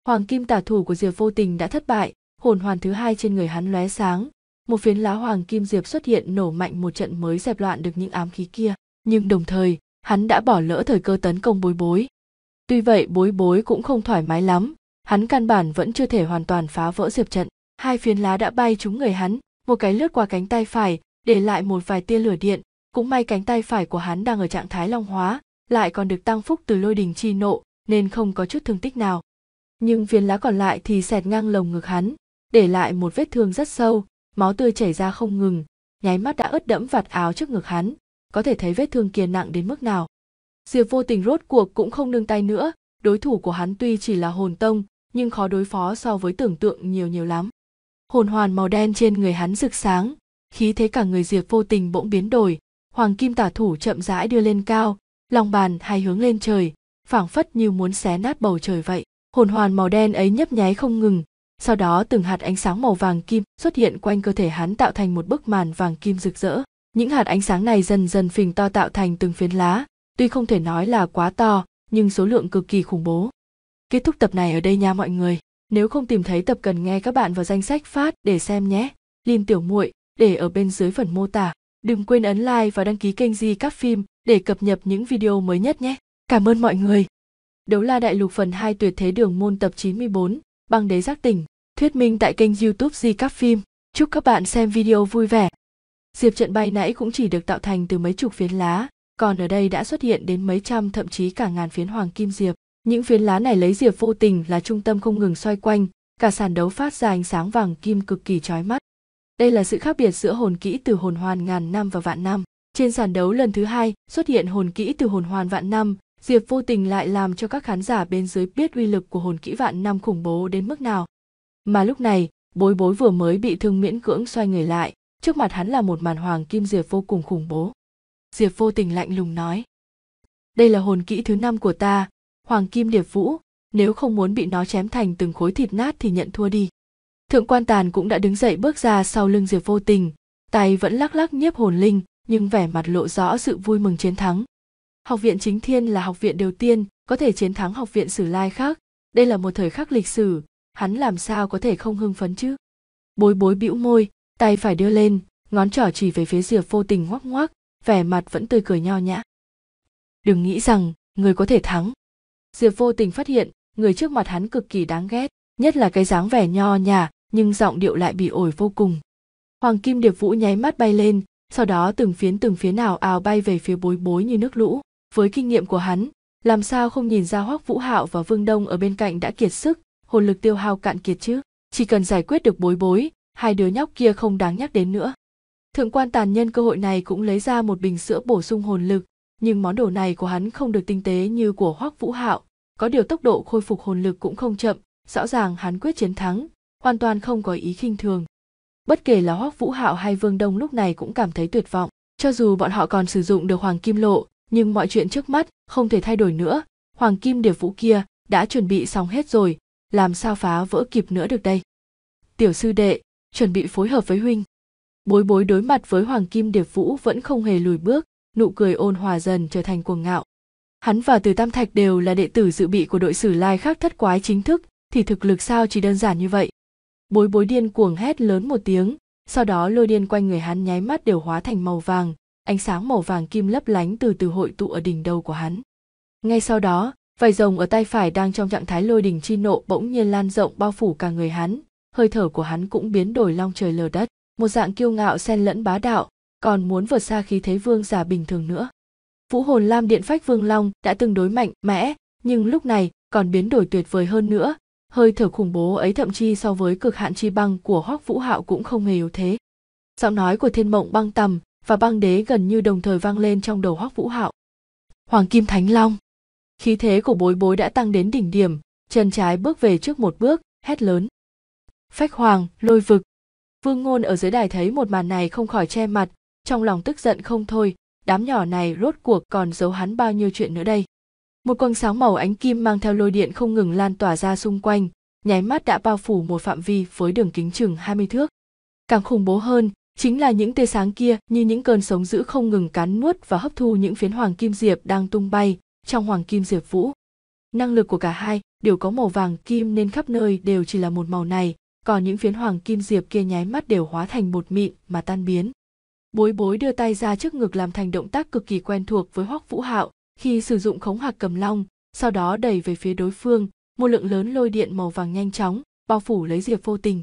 Hoàng kim tả thủ của Diệp Vô Tình đã thất bại, hồn hoàn thứ hai trên người hắn lóe sáng, một phiến lá hoàng kim diệp xuất hiện nổ mạnh một trận mới dẹp loạn được những ám khí kia, nhưng đồng thời, hắn đã bỏ lỡ thời cơ tấn công Bối Bối. Tuy vậy Bối Bối cũng không thoải mái lắm, hắn căn bản vẫn chưa thể hoàn toàn phá vỡ diệp trận, hai phiến lá đã bay trúng người hắn, một cái lướt qua cánh tay phải, để lại một vài tia lửa điện, cũng may cánh tay phải của hắn đang ở trạng thái long hóa, lại còn được tăng phúc từ lôi đình chi nộ, nên không có chút thương tích nào. Nhưng phiến lá còn lại thì xẹt ngang lồng ngực hắn, để lại một vết thương rất sâu, máu tươi chảy ra không ngừng, nháy mắt đã ướt đẫm vạt áo trước ngực hắn, có thể thấy vết thương kia nặng đến mức nào. Diệp Vô Tình rốt cuộc cũng không nương tay nữa, đối thủ của hắn tuy chỉ là hồn tông, nhưng khó đối phó so với tưởng tượng nhiều nhiều lắm. Hồn hoàn màu đen trên người hắn rực sáng, khí thế cả người Diệp Vô Tình bỗng biến đổi, Hoàng Kim Tả Thủ chậm rãi đưa lên cao, lòng bàn hai hướng lên trời, phảng phất như muốn xé nát bầu trời vậy. Hồn hoàn màu đen ấy nhấp nháy không ngừng, sau đó từng hạt ánh sáng màu vàng kim xuất hiện quanh cơ thể hắn tạo thành một bức màn vàng kim rực rỡ. Những hạt ánh sáng này dần dần phình to tạo thành từng phiến lá, tuy không thể nói là quá to, nhưng số lượng cực kỳ khủng bố. Kết thúc tập này ở đây nha mọi người. Nếu không tìm thấy tập cần nghe các bạn vào danh sách phát để xem nhé. Link tiểu muội để ở bên dưới phần mô tả. Đừng quên ấn like và đăng ký kênh Recap Phim để cập nhật những video mới nhất nhé. Cảm ơn mọi người. Đấu la đại lục phần hai tuyệt thế đường môn tập chín mươi bốn, băng đế giác tỉnh, thuyết minh tại kênh YouTube Recap Phim. Chúc các bạn xem video vui vẻ. Diệp trận bay nãy cũng chỉ được tạo thành từ mấy chục phiến lá, còn ở đây đã xuất hiện đến mấy trăm thậm chí cả ngàn phiến hoàng kim diệp. Những phiến lá này lấy Diệp Vô Tình là trung tâm không ngừng xoay quanh, cả sàn đấu phát ra ánh sáng vàng kim cực kỳ chói mắt. Đây là sự khác biệt giữa hồn kỹ từ hồn hoàn ngàn năm và vạn năm. Trên sàn đấu lần thứ hai xuất hiện hồn kỹ từ hồn hoàn vạn năm, Diệp Vô Tình lại làm cho các khán giả bên dưới biết uy lực của hồn kỹ vạn năm khủng bố đến mức nào. Mà lúc này, Bối Bối vừa mới bị thương miễn cưỡng xoay người lại, trước mặt hắn là một màn hoàng kim diệp vô cùng khủng bố. Diệp Vô Tình lạnh lùng nói: "Đây là hồn kỹ thứ năm của ta, Hoàng Kim Điệp Vũ, nếu không muốn bị nó chém thành từng khối thịt nát thì nhận thua đi." Thượng Quan Tàn cũng đã đứng dậy bước ra sau lưng Diệp Vô Tình, tay vẫn lắc lắc nhiếp hồn linh, nhưng vẻ mặt lộ rõ sự vui mừng chiến thắng. Học viện Chính Thiên là học viện đầu tiên có thể chiến thắng học viện Sử Lai Khác, đây là một thời khắc lịch sử, hắn làm sao có thể không hưng phấn chứ? Bối Bối bĩu môi, tay phải đưa lên, ngón trỏ chỉ về phía Diệp Vô Tình ngoắc ngoắc, vẻ mặt vẫn tươi cười nho nhã. "Đừng nghĩ rằng người có thể thắng." Diệp Vô Tình phát hiện, người trước mặt hắn cực kỳ đáng ghét, nhất là cái dáng vẻ nho nhã, nhưng giọng điệu lại bị ổi vô cùng. Hoàng Kim Điệp Vũ nháy mắt bay lên, sau đó từng phiến từng phiến ào ào bay về phía Bối Bối như nước lũ. Với kinh nghiệm của hắn, làm sao không nhìn ra Hoắc Vũ Hạo và Vương Đông ở bên cạnh đã kiệt sức, hồn lực tiêu hao cạn kiệt chứ? Chỉ cần giải quyết được Bối Bối, hai đứa nhóc kia không đáng nhắc đến nữa. Thượng Quan Tàn nhân cơ hội này cũng lấy ra một bình sữa bổ sung hồn lực, nhưng món đồ này của hắn không được tinh tế như của Hoắc Vũ Hạo, có điều tốc độ khôi phục hồn lực cũng không chậm, rõ ràng hắn quyết chiến thắng, hoàn toàn không có ý khinh thường. Bất kể là Hoắc Vũ Hạo hay Vương Đông lúc này cũng cảm thấy tuyệt vọng, cho dù bọn họ còn sử dụng được Hoàng Kim Lộ, nhưng mọi chuyện trước mắt không thể thay đổi nữa, Hoàng Kim Điệp Vũ kia đã chuẩn bị xong hết rồi, làm sao phá vỡ kịp nữa được đây. "Tiểu sư đệ, chuẩn bị phối hợp với huynh." Bối Bối đối mặt với Hoàng Kim Điệp Vũ vẫn không hề lùi bước, nụ cười ôn hòa dần trở thành cuồng ngạo. Hắn và Từ Tam Thạch đều là đệ tử dự bị của đội Sử Lai Khác thất quái chính thức, thì thực lực sao chỉ đơn giản như vậy. Bối Bối điên cuồng hét lớn một tiếng, sau đó lôi điên quanh người hắn nháy mắt đều hóa thành màu vàng, ánh sáng màu vàng kim lấp lánh từ từ hội tụ ở đỉnh đầu của hắn. Ngay sau đó, vảy rồng ở tay phải đang trong trạng thái lôi đình chi nộ bỗng nhiên lan rộng bao phủ cả người hắn, hơi thở của hắn cũng biến đổi long trời lở đất, một dạng kiêu ngạo xen lẫn bá đạo, còn muốn vượt xa khí thế vương giả bình thường nữa. Vũ Hồn Lam Điện Phách Vương Long đã tương đối mạnh mẽ, nhưng lúc này còn biến đổi tuyệt vời hơn nữa, hơi thở khủng bố ấy thậm chí so với cực hạn chi băng của Hoắc Vũ Hạo cũng không hề yếu thế. Giọng nói của Thiên Mộng Băng Tầm và Băng Đế gần như đồng thời vang lên trong đầu Hoắc Vũ Hạo. "Hoàng Kim Thánh Long." Khí thế của Bối Bối đã tăng đến đỉnh điểm, chân trái bước về trước một bước, hét lớn: "Phách Hoàng, lôi vực." Vương Ngôn ở dưới đài thấy một màn này không khỏi che mặt, trong lòng tức giận không thôi, đám nhỏ này rốt cuộc còn giấu hắn bao nhiêu chuyện nữa đây. Một quầng sáng màu ánh kim mang theo lôi điện không ngừng lan tỏa ra xung quanh, nháy mắt đã bao phủ một phạm vi với đường kính chừng hai mươi thước. Càng khủng bố hơn, Chính là những tia sáng kia như những cơn sóng dữ không ngừng cắn nuốt và hấp thu những phiến hoàng kim diệp đang tung bay trong hoàng kim diệp vũ. Năng lực của cả hai đều có màu vàng kim nên khắp nơi đều chỉ là một màu này, còn những phiến hoàng kim diệp kia nháy mắt đều hóa thành bột mịn mà tan biến. Bối Bối đưa tay ra trước ngực làm thành động tác cực kỳ quen thuộc với Hoắc Vũ Hạo khi sử dụng khống hạc cầm long, sau đó đẩy về phía đối phương một lượng lớn lôi điện màu vàng nhanh chóng bao phủ lấy Diệp Vô Tình.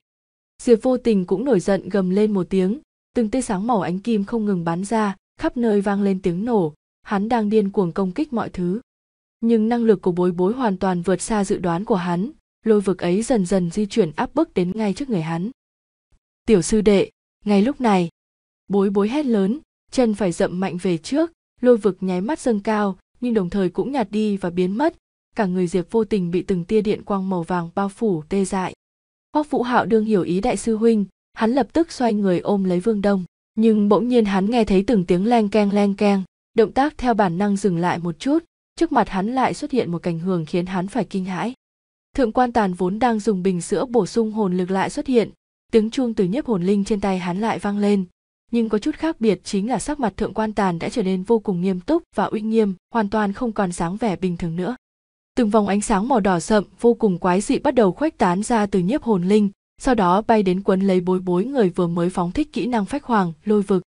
Diệp Vô Tình cũng nổi giận gầm lên một tiếng, từng tia sáng màu ánh kim không ngừng bắn ra, khắp nơi vang lên tiếng nổ, hắn đang điên cuồng công kích mọi thứ. Nhưng năng lực của Bối Bối hoàn toàn vượt xa dự đoán của hắn, lôi vực ấy dần dần di chuyển áp bức đến ngay trước người hắn. "Tiểu sư đệ!" Ngay lúc này, Bối Bối hét lớn, chân phải dậm mạnh về trước, lôi vực nháy mắt dâng cao, nhưng đồng thời cũng nhạt đi và biến mất, cả người Diệp Vô Tình bị từng tia điện quang màu vàng bao phủ tê dại. Hoắc Vũ Hạo đương hiểu ý đại sư huynh, hắn lập tức xoay người ôm lấy Vương Đông, nhưng bỗng nhiên hắn nghe thấy từng tiếng leng keng leng keng, động tác theo bản năng dừng lại một chút, trước mặt hắn lại xuất hiện một cảnh hưởng khiến hắn phải kinh hãi. Thượng Quan Tàn vốn đang dùng bình sữa bổ sung hồn lực lại xuất hiện, tiếng chuông từ nhiếp hồn linh trên tay hắn lại vang lên, nhưng có chút khác biệt chính là sắc mặt Thượng Quan Tàn đã trở nên vô cùng nghiêm túc và uy nghiêm, hoàn toàn không còn dáng vẻ bình thường nữa. Từng vòng ánh sáng màu đỏ sậm vô cùng quái dị bắt đầu khuếch tán ra từ nhiếp hồn linh, sau đó bay đến quấn lấy Bối Bối, người vừa mới phóng thích kỹ năng phách hoàng lôi vực.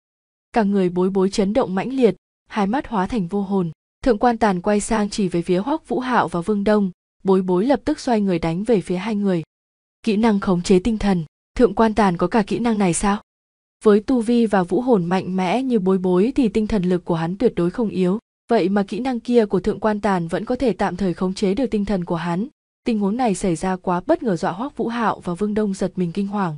Cả người Bối Bối chấn động mãnh liệt, hai mắt hóa thành vô hồn. Thượng Quan Tàn quay sang chỉ về phía Hoắc Vũ Hạo và Vương Đông, Bối Bối lập tức xoay người đánh về phía hai người. Kỹ năng khống chế tinh thần, Thượng Quan Tàn có cả kỹ năng này sao? Với tu vi và vũ hồn mạnh mẽ như Bối Bối thì tinh thần lực của hắn tuyệt đối không yếu. Vậy mà kỹ năng kia của Thượng Quan Tàn vẫn có thể tạm thời khống chế được tinh thần của hắn. Tình huống này xảy ra quá bất ngờ, dọa Hoắc Vũ Hạo và Vương Đông giật mình kinh hoàng.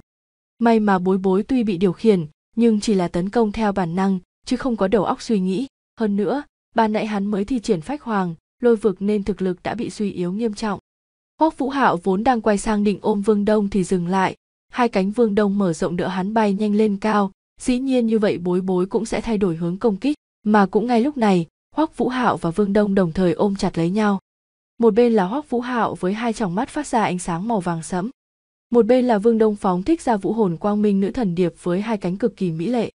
May mà Bối Bối tuy bị điều khiển, nhưng chỉ là tấn công theo bản năng, chứ không có đầu óc suy nghĩ. Hơn nữa, ban nãy hắn mới thi triển phách hoàng, lôi vực nên thực lực đã bị suy yếu nghiêm trọng. Hoắc Vũ Hạo vốn đang quay sang định ôm Vương Đông thì dừng lại. Hai cánh Vương Đông mở rộng đỡ hắn bay nhanh lên cao. Dĩ nhiên như vậy Bối Bối cũng sẽ thay đổi hướng công kích, mà cũng ngay lúc này, Hoắc Vũ Hạo và Vương Đông đồng thời ôm chặt lấy nhau. Một bên là Hoắc Vũ Hạo với hai tròng mắt phát ra ánh sáng màu vàng sẫm. Một bên là Vương Đông phóng thích ra vũ hồn Quang Minh Nữ Thần Điệp với hai cánh cực kỳ mỹ lệ.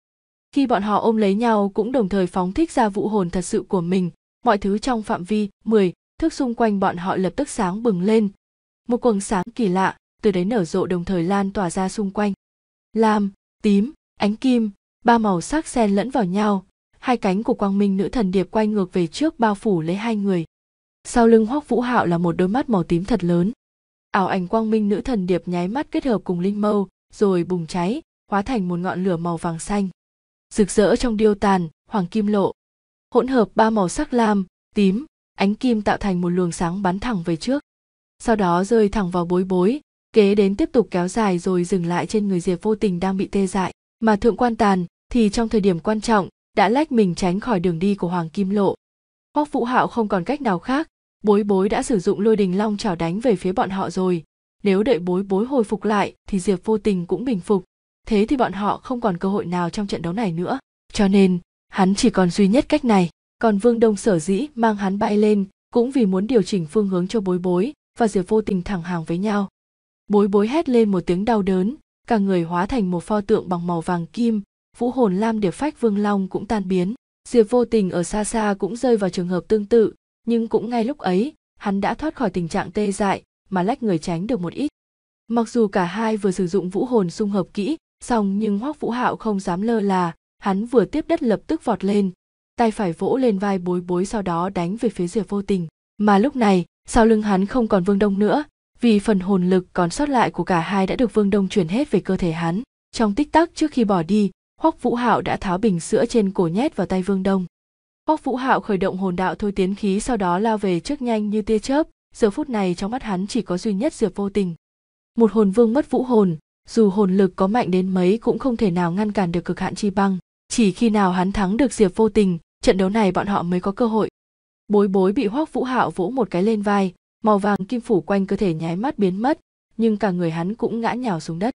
Khi bọn họ ôm lấy nhau cũng đồng thời phóng thích ra vũ hồn thật sự của mình, mọi thứ trong phạm vi mười thước xung quanh bọn họ lập tức sáng bừng lên. Một quầng sáng kỳ lạ từ đấy nở rộ đồng thời lan tỏa ra xung quanh. Lam, tím, ánh kim, ba màu sắc xen lẫn vào nhau. Hai cánh của Quang Minh Nữ Thần Điệp quay ngược về trước bao phủ lấy hai người. Sau lưng Hoắc Vũ Hạo là một đôi mắt màu tím thật lớn. Ảo ảnh Quang Minh Nữ Thần Điệp nháy mắt kết hợp cùng linh mâu, rồi bùng cháy, hóa thành một ngọn lửa màu vàng xanh. Rực rỡ trong điêu tàn, Hoàng Kim Lộ. Hỗn hợp ba màu sắc lam, tím, ánh kim tạo thành một luồng sáng bắn thẳng về trước. Sau đó rơi thẳng vào Bối Bối, kế đến tiếp tục kéo dài rồi dừng lại trên người Diệp Vô Tình đang bị tê dại, mà Thượng Quan Tàn thì trong thời điểm quan trọng đã lách mình tránh khỏi đường đi của Hoàng Kim Lộ. Hoắc Vũ Hạo không còn cách nào khác, Bối Bối đã sử dụng Lôi Đình Long Chảo đánh về phía bọn họ rồi. Nếu đợi Bối Bối hồi phục lại thì Diệp Vô Tình cũng bình phục, thế thì bọn họ không còn cơ hội nào trong trận đấu này nữa. Cho nên, hắn chỉ còn duy nhất cách này. Còn Vương Đông sở dĩ mang hắn bay lên cũng vì muốn điều chỉnh phương hướng cho Bối Bối và Diệp Vô Tình thẳng hàng với nhau. Bối Bối hét lên một tiếng đau đớn, cả người hóa thành một pho tượng bằng màu vàng kim. Vũ hồn Lam Điệp Phách Vương Long cũng tan biến. Diệp Vô Tình ở xa xa cũng rơi vào trường hợp tương tự, nhưng cũng ngay lúc ấy, hắn đã thoát khỏi tình trạng tê dại mà lách người tránh được một ít. Mặc dù cả hai vừa sử dụng vũ hồn xung hợp kỹ, song nhưng Hoắc Vũ Hạo không dám lơ là, hắn vừa tiếp đất lập tức vọt lên, tay phải vỗ lên vai Bối Bối sau đó đánh về phía Diệp Vô Tình. Mà lúc này, sau lưng hắn không còn Vương Đông nữa, vì phần hồn lực còn sót lại của cả hai đã được Vương Đông chuyển hết về cơ thể hắn. Trong tích tắc trước khi bỏ đi, Hoắc Vũ Hạo đã tháo bình sữa trên cổ nhét vào tay Vương Đông. Hoắc Vũ Hạo khởi động hồn đạo thôi tiến khí sau đó lao về trước nhanh như tia chớp, giờ phút này trong mắt hắn chỉ có duy nhất Diệp Vô Tình. Một hồn vương mất vũ hồn, dù hồn lực có mạnh đến mấy cũng không thể nào ngăn cản được cực hạn chi băng, chỉ khi nào hắn thắng được Diệp Vô Tình, trận đấu này bọn họ mới có cơ hội. Bối Bối bị Hoắc Vũ Hạo vỗ một cái lên vai, màu vàng kim phủ quanh cơ thể nháy mắt biến mất, nhưng cả người hắn cũng ngã nhào xuống đất.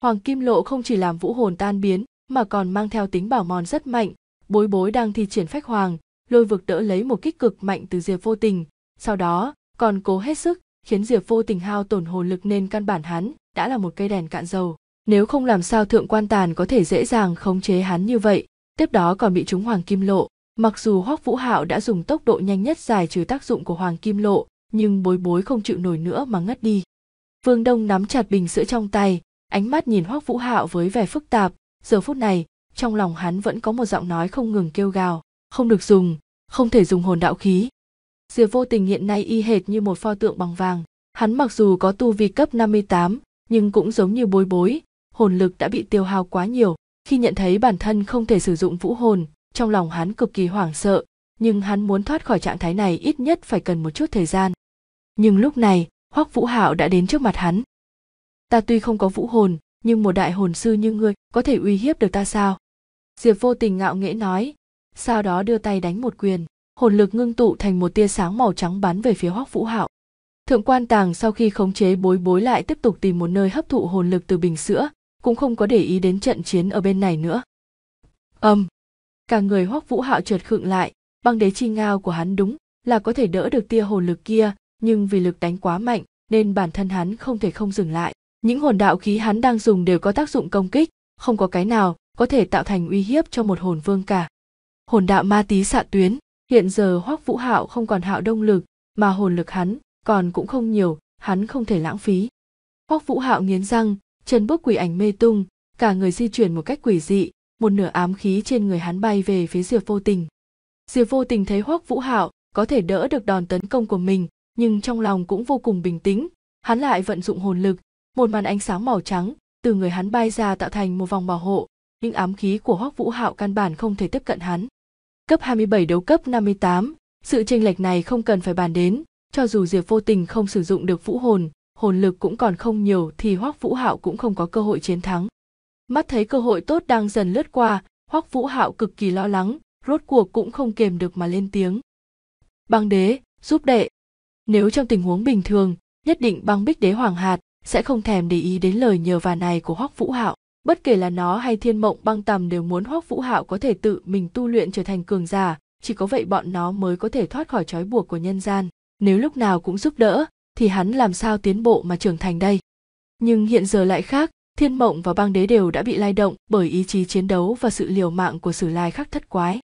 Hoàng Kim Lộ không chỉ làm vũ hồn tan biến, mà còn mang theo tính bảo mòn rất mạnh. Bối Bối đang thi triển phách hoàng, lôi vực đỡ lấy một kích cực mạnh từ Diệp Vô Tình, sau đó còn cố hết sức, khiến Diệp Vô Tình hao tổn hồn lực nên căn bản hắn đã là một cây đèn cạn dầu. Nếu không làm sao Thượng Quan Tàn có thể dễ dàng khống chế hắn như vậy, tiếp đó còn bị trúng Hoàng Kim Lộ. Mặc dù Hoắc Vũ Hạo đã dùng tốc độ nhanh nhất giải trừ tác dụng của Hoàng Kim Lộ, nhưng Bối Bối không chịu nổi nữa mà ngất đi. Vương Đông nắm chặt bình sữa trong tay, ánh mắt nhìn Hoắc Vũ Hạo với vẻ phức tạp. Giờ phút này, trong lòng hắn vẫn có một giọng nói không ngừng kêu gào, không được dùng, không thể dùng hồn đạo khí. Diệp Vô Tình hiện nay y hệt như một pho tượng bằng vàng, hắn mặc dù có tu vi cấp năm mươi tám, nhưng cũng giống như Bối Bối, hồn lực đã bị tiêu hao quá nhiều. Khi nhận thấy bản thân không thể sử dụng vũ hồn, trong lòng hắn cực kỳ hoảng sợ, nhưng hắn muốn thoát khỏi trạng thái này ít nhất phải cần một chút thời gian. Nhưng lúc này, Hoắc Vũ Hạo đã đến trước mặt hắn. Ta tuy không có vũ hồn, nhưng một đại hồn sư như ngươi có thể uy hiếp được ta sao? Diệp Vô Tình ngạo nghễ nói, sau đó đưa tay đánh một quyền, hồn lực ngưng tụ thành một tia sáng màu trắng bắn về phía Hoắc Vũ Hạo. Thượng Quan Tàng sau khi khống chế Bối Bối lại tiếp tục tìm một nơi hấp thụ hồn lực từ bình sữa, cũng không có để ý đến trận chiến ở bên này nữa. Ầm. Um. Cả người Hoắc Vũ Hạo trượt khựng lại, băng đế chi ngao của hắn đúng là có thể đỡ được tia hồn lực kia, nhưng vì lực đánh quá mạnh nên bản thân hắn không thể không dừng lại. Những hồn đạo khí hắn đang dùng đều có tác dụng công kích, không có cái nào có thể tạo thành uy hiếp cho một hồn vương cả. Hồn đạo ma tí xạ tuyến, hiện giờ Hoắc Vũ Hạo không còn hạo đông lực, mà hồn lực hắn còn cũng không nhiều, hắn không thể lãng phí. Hoắc Vũ Hạo nghiến răng, chân bước quỷ ảnh mê tung, cả người di chuyển một cách quỷ dị, một nửa ám khí trên người hắn bay về phía Diệp Vô Tình. Diệp Vô Tình thấy Hoắc Vũ Hạo có thể đỡ được đòn tấn công của mình, nhưng trong lòng cũng vô cùng bình tĩnh, hắn lại vận dụng hồn lực, một màn ánh sáng màu trắng từ người hắn bay ra tạo thành một vòng bảo hộ, nhưng ám khí của Hoắc Vũ Hạo căn bản không thể tiếp cận hắn. Cấp hai mươi bảy đấu cấp năm mươi tám, sự chênh lệch này không cần phải bàn đến, cho dù Diệp Vô Tình không sử dụng được vũ hồn, hồn lực cũng còn không nhiều thì Hoắc Vũ Hạo cũng không có cơ hội chiến thắng. Mắt thấy cơ hội tốt đang dần lướt qua, Hoắc Vũ Hạo cực kỳ lo lắng, rốt cuộc cũng không kềm được mà lên tiếng. Băng đế, giúp đệ. Nếu trong tình huống bình thường, nhất định băng bích đế hoàng hạt sẽ không thèm để ý đến lời nhờ vả này của Hoắc Vũ Hạo. Bất kể là nó hay thiên mộng băng tầm đều muốn Hoắc Vũ Hạo có thể tự mình tu luyện trở thành cường giả, chỉ có vậy bọn nó mới có thể thoát khỏi trói buộc của nhân gian. Nếu lúc nào cũng giúp đỡ, thì hắn làm sao tiến bộ mà trưởng thành đây? Nhưng hiện giờ lại khác, thiên mộng và băng đế đều đã bị lay động bởi ý chí chiến đấu và sự liều mạng của Sử Lai Khắc thất quái.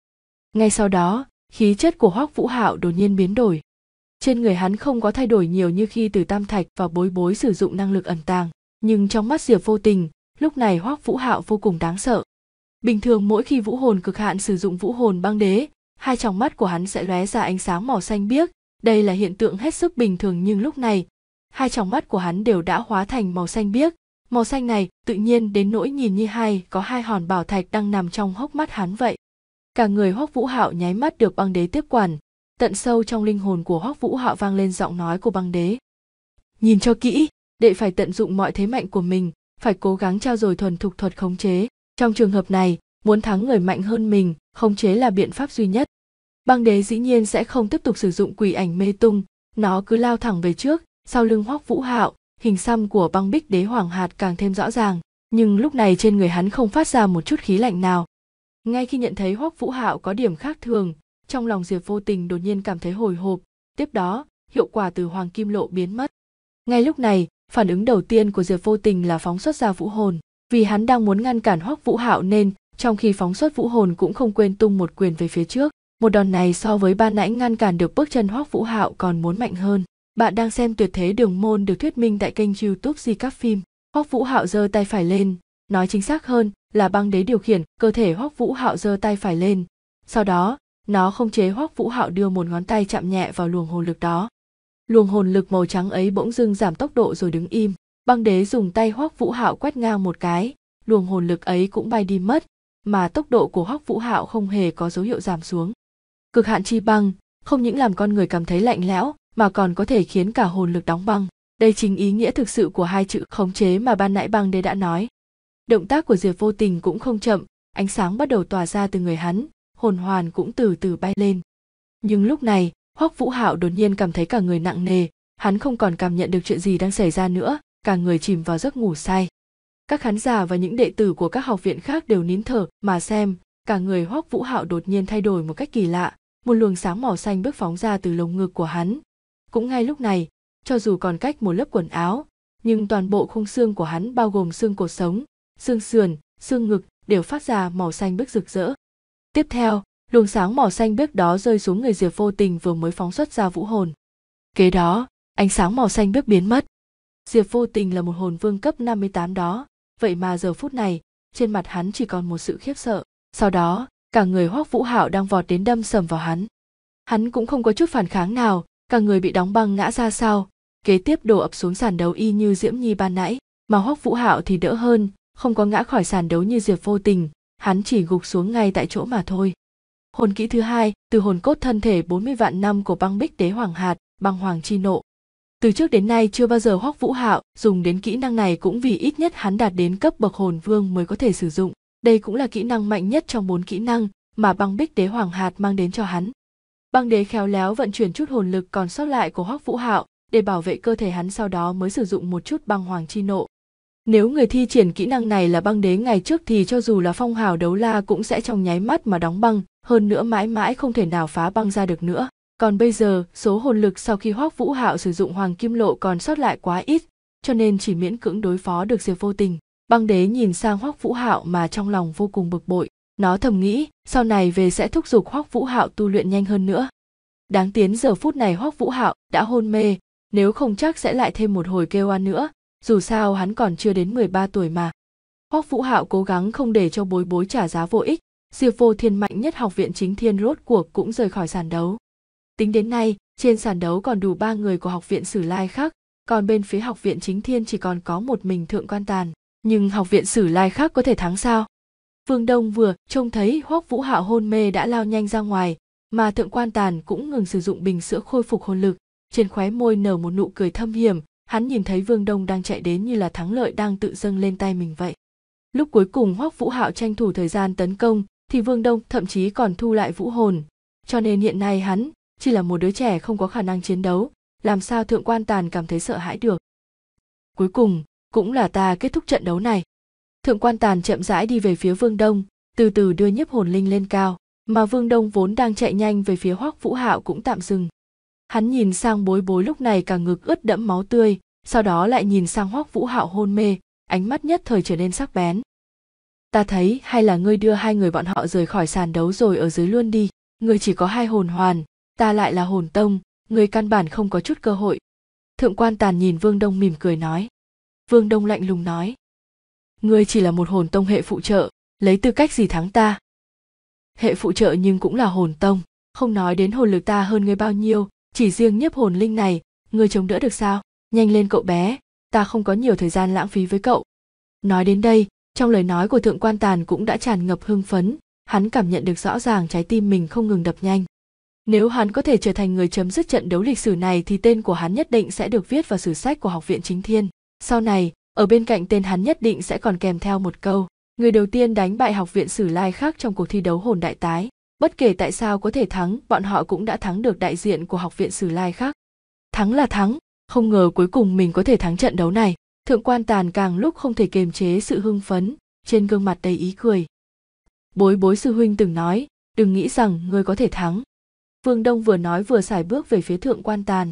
Ngay sau đó, khí chất của Hoắc Vũ Hạo đột nhiên biến đổi. Trên người hắn không có thay đổi nhiều như khi Từ Tam Thạch và Bối Bối sử dụng năng lực ẩn tàng, nhưng trong mắt Diệp Vô Tình, lúc này Hoắc Vũ Hạo vô cùng đáng sợ. Bình thường mỗi khi vũ hồn cực hạn sử dụng vũ hồn băng đế, hai tròng mắt của hắn sẽ lóe ra ánh sáng màu xanh biếc. Đây là hiện tượng hết sức bình thường, nhưng lúc này, hai tròng mắt của hắn đều đã hóa thành màu xanh biếc. Màu xanh này tự nhiên đến nỗi nhìn như hai có hai hòn bảo thạch đang nằm trong hốc mắt hắn vậy. Cả người Hoắc Vũ Hạo nháy mắt được băng đế tiếp quản, tận sâu trong linh hồn của Hoắc Vũ Hạo vang lên giọng nói của băng đế. Nhìn cho kỹ, đệ phải tận dụng mọi thế mạnh của mình, phải cố gắng trao dồi thuần thục thuật khống chế. Trong trường hợp này, muốn thắng người mạnh hơn mình, khống chế là biện pháp duy nhất. Băng đế dĩ nhiên sẽ không tiếp tục sử dụng quỷ ảnh mê tung, nó cứ lao thẳng về trước, sau lưng Hoắc Vũ Hạo, hình xăm của băng bích đế hoàng hạt càng thêm rõ ràng, nhưng lúc này trên người hắn không phát ra một chút khí lạnh nào. Ngay khi nhận thấy Hoắc Vũ Hạo có điểm khác thường, trong lòng Diệp Vô Tình đột nhiên cảm thấy hồi hộp, tiếp đó, hiệu quả từ Hoàng Kim Lộ biến mất. Ngay lúc này, phản ứng đầu tiên của Diệp Vô Tình là phóng xuất ra vũ hồn, vì hắn đang muốn ngăn cản Hoắc Vũ Hạo nên, trong khi phóng xuất vũ hồn cũng không quên tung một quyền về phía trước. Một đòn này so với ban nãy ngăn cản được bước chân Hoắc Vũ Hạo còn muốn mạnh hơn. Bạn đang xem Tuyệt Thế Đường Môn được thuyết minh tại kênh YouTube Recap Phim. Hoắc Vũ Hạo giơ tay phải lên, nói chính xác hơn là băng đế điều khiển cơ thể Hoắc Vũ Hạo giơ tay phải lên. Sau đó, nó khống chế Hoắc Vũ Hạo đưa một ngón tay chạm nhẹ vào luồng hồn lực đó. Luồng hồn lực màu trắng ấy bỗng dưng giảm tốc độ rồi đứng im. Băng đế dùng tay Hoắc Vũ Hạo quét ngang một cái, luồng hồn lực ấy cũng bay đi mất, mà tốc độ của Hoắc Vũ Hạo không hề có dấu hiệu giảm xuống. Cực hạn chi băng không những làm con người cảm thấy lạnh lẽo mà còn có thể khiến cả hồn lực đóng băng. Đây chính ý nghĩa thực sự của hai chữ khống chế mà ban nãy băng đế đã nói. Động tác của Diệp Vô Tình cũng không chậm, ánh sáng bắt đầu tỏa ra từ người hắn, hồn hoàn cũng từ từ bay lên. Nhưng lúc này, Hoắc Vũ Hạo đột nhiên cảm thấy cả người nặng nề, hắn không còn cảm nhận được chuyện gì đang xảy ra nữa, cả người chìm vào giấc ngủ say. Các khán giả và những đệ tử của các học viện khác đều nín thở mà xem, cả người Hoắc Vũ Hạo đột nhiên thay đổi một cách kỳ lạ. Một luồng sáng màu xanh bước phóng ra từ lồng ngực của hắn. Cũng ngay lúc này, cho dù còn cách một lớp quần áo, nhưng toàn bộ khung xương của hắn bao gồm xương cột sống, xương sườn, xương ngực đều phát ra màu xanh biếc rực rỡ. Tiếp theo, luồng sáng màu xanh biếc đó rơi xuống người Diệp Vô Tình vừa mới phóng xuất ra vũ hồn. Kế đó, ánh sáng màu xanh biếc biến mất. Diệp Vô Tình là một hồn vương cấp năm mươi tám đó, vậy mà giờ phút này, trên mặt hắn chỉ còn một sự khiếp sợ. Sau đó, cả người Hoắc Vũ Hạo đang vọt đến đâm sầm vào hắn. Hắn cũng không có chút phản kháng nào, cả người bị đóng băng ngã ra sau, kế tiếp đổ ập xuống sàn đấu y như Diễm Nhi ban nãy, mà Hoắc Vũ Hạo thì đỡ hơn, không có ngã khỏi sàn đấu như Diệp Vô Tình, hắn chỉ gục xuống ngay tại chỗ mà thôi. Hồn kỹ thứ hai, từ hồn cốt thân thể bốn mươi vạn năm của Băng Bích Đế Hoàng Hạt, Băng Hoàng Chi Nộ. Từ trước đến nay chưa bao giờ Hoắc Vũ Hạo dùng đến kỹ năng này, cũng vì ít nhất hắn đạt đến cấp bậc hồn vương mới có thể sử dụng. Đây cũng là kỹ năng mạnh nhất trong bốn kỹ năng mà Băng Bích Đế Hoàng Hạt mang đến cho hắn. Băng Đế khéo léo vận chuyển chút hồn lực còn sót lại của Hoắc Vũ Hạo để bảo vệ cơ thể hắn, sau đó mới sử dụng một chút Băng Hoàng Chi Nộ. Nếu người thi triển kỹ năng này là Băng Đế ngày trước thì cho dù là phong hào đấu la cũng sẽ trong nháy mắt mà đóng băng, hơn nữa mãi mãi không thể nào phá băng ra được nữa. Còn bây giờ, số hồn lực sau khi Hoắc Vũ Hạo sử dụng Hoàng Kim Lộ còn sót lại quá ít, cho nên chỉ miễn cưỡng đối phó được Diệp Vô Tình. Băng Đế nhìn sang Hoắc Vũ Hạo mà trong lòng vô cùng bực bội, nó thầm nghĩ, sau này về sẽ thúc giục Hoắc Vũ Hạo tu luyện nhanh hơn nữa. Đáng tiếc giờ phút này Hoắc Vũ Hạo đã hôn mê, nếu không chắc sẽ lại thêm một hồi kêu oan nữa, dù sao hắn còn chưa đến mười ba tuổi mà. Hoắc Vũ Hạo cố gắng không để cho Bối Bối trả giá vô ích, Diệp Vô Thiên mạnh nhất học viện Chính Thiên rốt cuộc cũng rời khỏi sàn đấu. Tính đến nay, trên sàn đấu còn đủ ba người của học viện Sử Lai Khác, còn bên phía học viện Chính Thiên chỉ còn có một mình Thượng Quan Tàn. Nhưng học viện Sử Lai Khác có thể thắng sao? Vương Đông vừa trông thấy Hoắc Vũ Hạo hôn mê đã lao nhanh ra ngoài, mà Thượng Quan Tàn cũng ngừng sử dụng bình sữa khôi phục hồn lực, trên khóe môi nở một nụ cười thâm hiểm, hắn nhìn thấy Vương Đông đang chạy đến như là thắng lợi đang tự dâng lên tay mình vậy. Lúc cuối cùng Hoắc Vũ Hạo tranh thủ thời gian tấn công thì Vương Đông thậm chí còn thu lại vũ hồn, cho nên hiện nay hắn chỉ là một đứa trẻ không có khả năng chiến đấu, làm sao Thượng Quan Tàn cảm thấy sợ hãi được. Cuối cùng, cũng là ta kết thúc trận đấu này. Thượng Quan Tàn chậm rãi đi về phía Vương Đông, từ từ đưa nhiếp hồn linh lên cao, mà Vương Đông vốn đang chạy nhanh về phía Hoắc Vũ Hạo cũng tạm dừng. Hắn nhìn sang Bối Bối lúc này cả ngực ướt đẫm máu tươi, sau đó lại nhìn sang Hoắc Vũ Hạo hôn mê, ánh mắt nhất thời trở nên sắc bén. Ta thấy hay là ngươi đưa hai người bọn họ rời khỏi sàn đấu rồi ở dưới luôn đi, ngươi chỉ có hai hồn hoàn, ta lại là hồn tông, người căn bản không có chút cơ hội. Thượng Quan Tàn nhìn Vương Đông mỉm cười nói. Vương Đông lạnh lùng nói. Ngươi chỉ là một hồn tông hệ phụ trợ, lấy tư cách gì thắng ta? Hệ phụ trợ nhưng cũng là hồn tông, không nói đến hồn lực ta hơn ngươi bao nhiêu, chỉ riêng nhiếp hồn linh này, ngươi chống đỡ được sao? Nhanh lên cậu bé, ta không có nhiều thời gian lãng phí với cậu. Nói đến đây, trong lời nói của Thượng Quan Tàn cũng đã tràn ngập hưng phấn, hắn cảm nhận được rõ ràng trái tim mình không ngừng đập nhanh. Nếu hắn có thể trở thành người chấm dứt trận đấu lịch sử này thì tên của hắn nhất định sẽ được viết vào sử sách của học viện Chính Thiên. Sau này, ở bên cạnh tên hắn nhất định sẽ còn kèm theo một câu, người đầu tiên đánh bại học viện Sử Lai Khác trong cuộc thi đấu hồn đại tái. Bất kể tại sao có thể thắng, bọn họ cũng đã thắng được đại diện của học viện Sử Lai Khác. Thắng là thắng, không ngờ cuối cùng mình có thể thắng trận đấu này. Thượng Quan Tàn càng lúc không thể kiềm chế sự hưng phấn, trên gương mặt đầy ý cười. Bối Bối sư huynh từng nói, đừng nghĩ rằng ngươi có thể thắng. Vương Đông vừa nói vừa sải bước về phía Thượng Quan Tàn.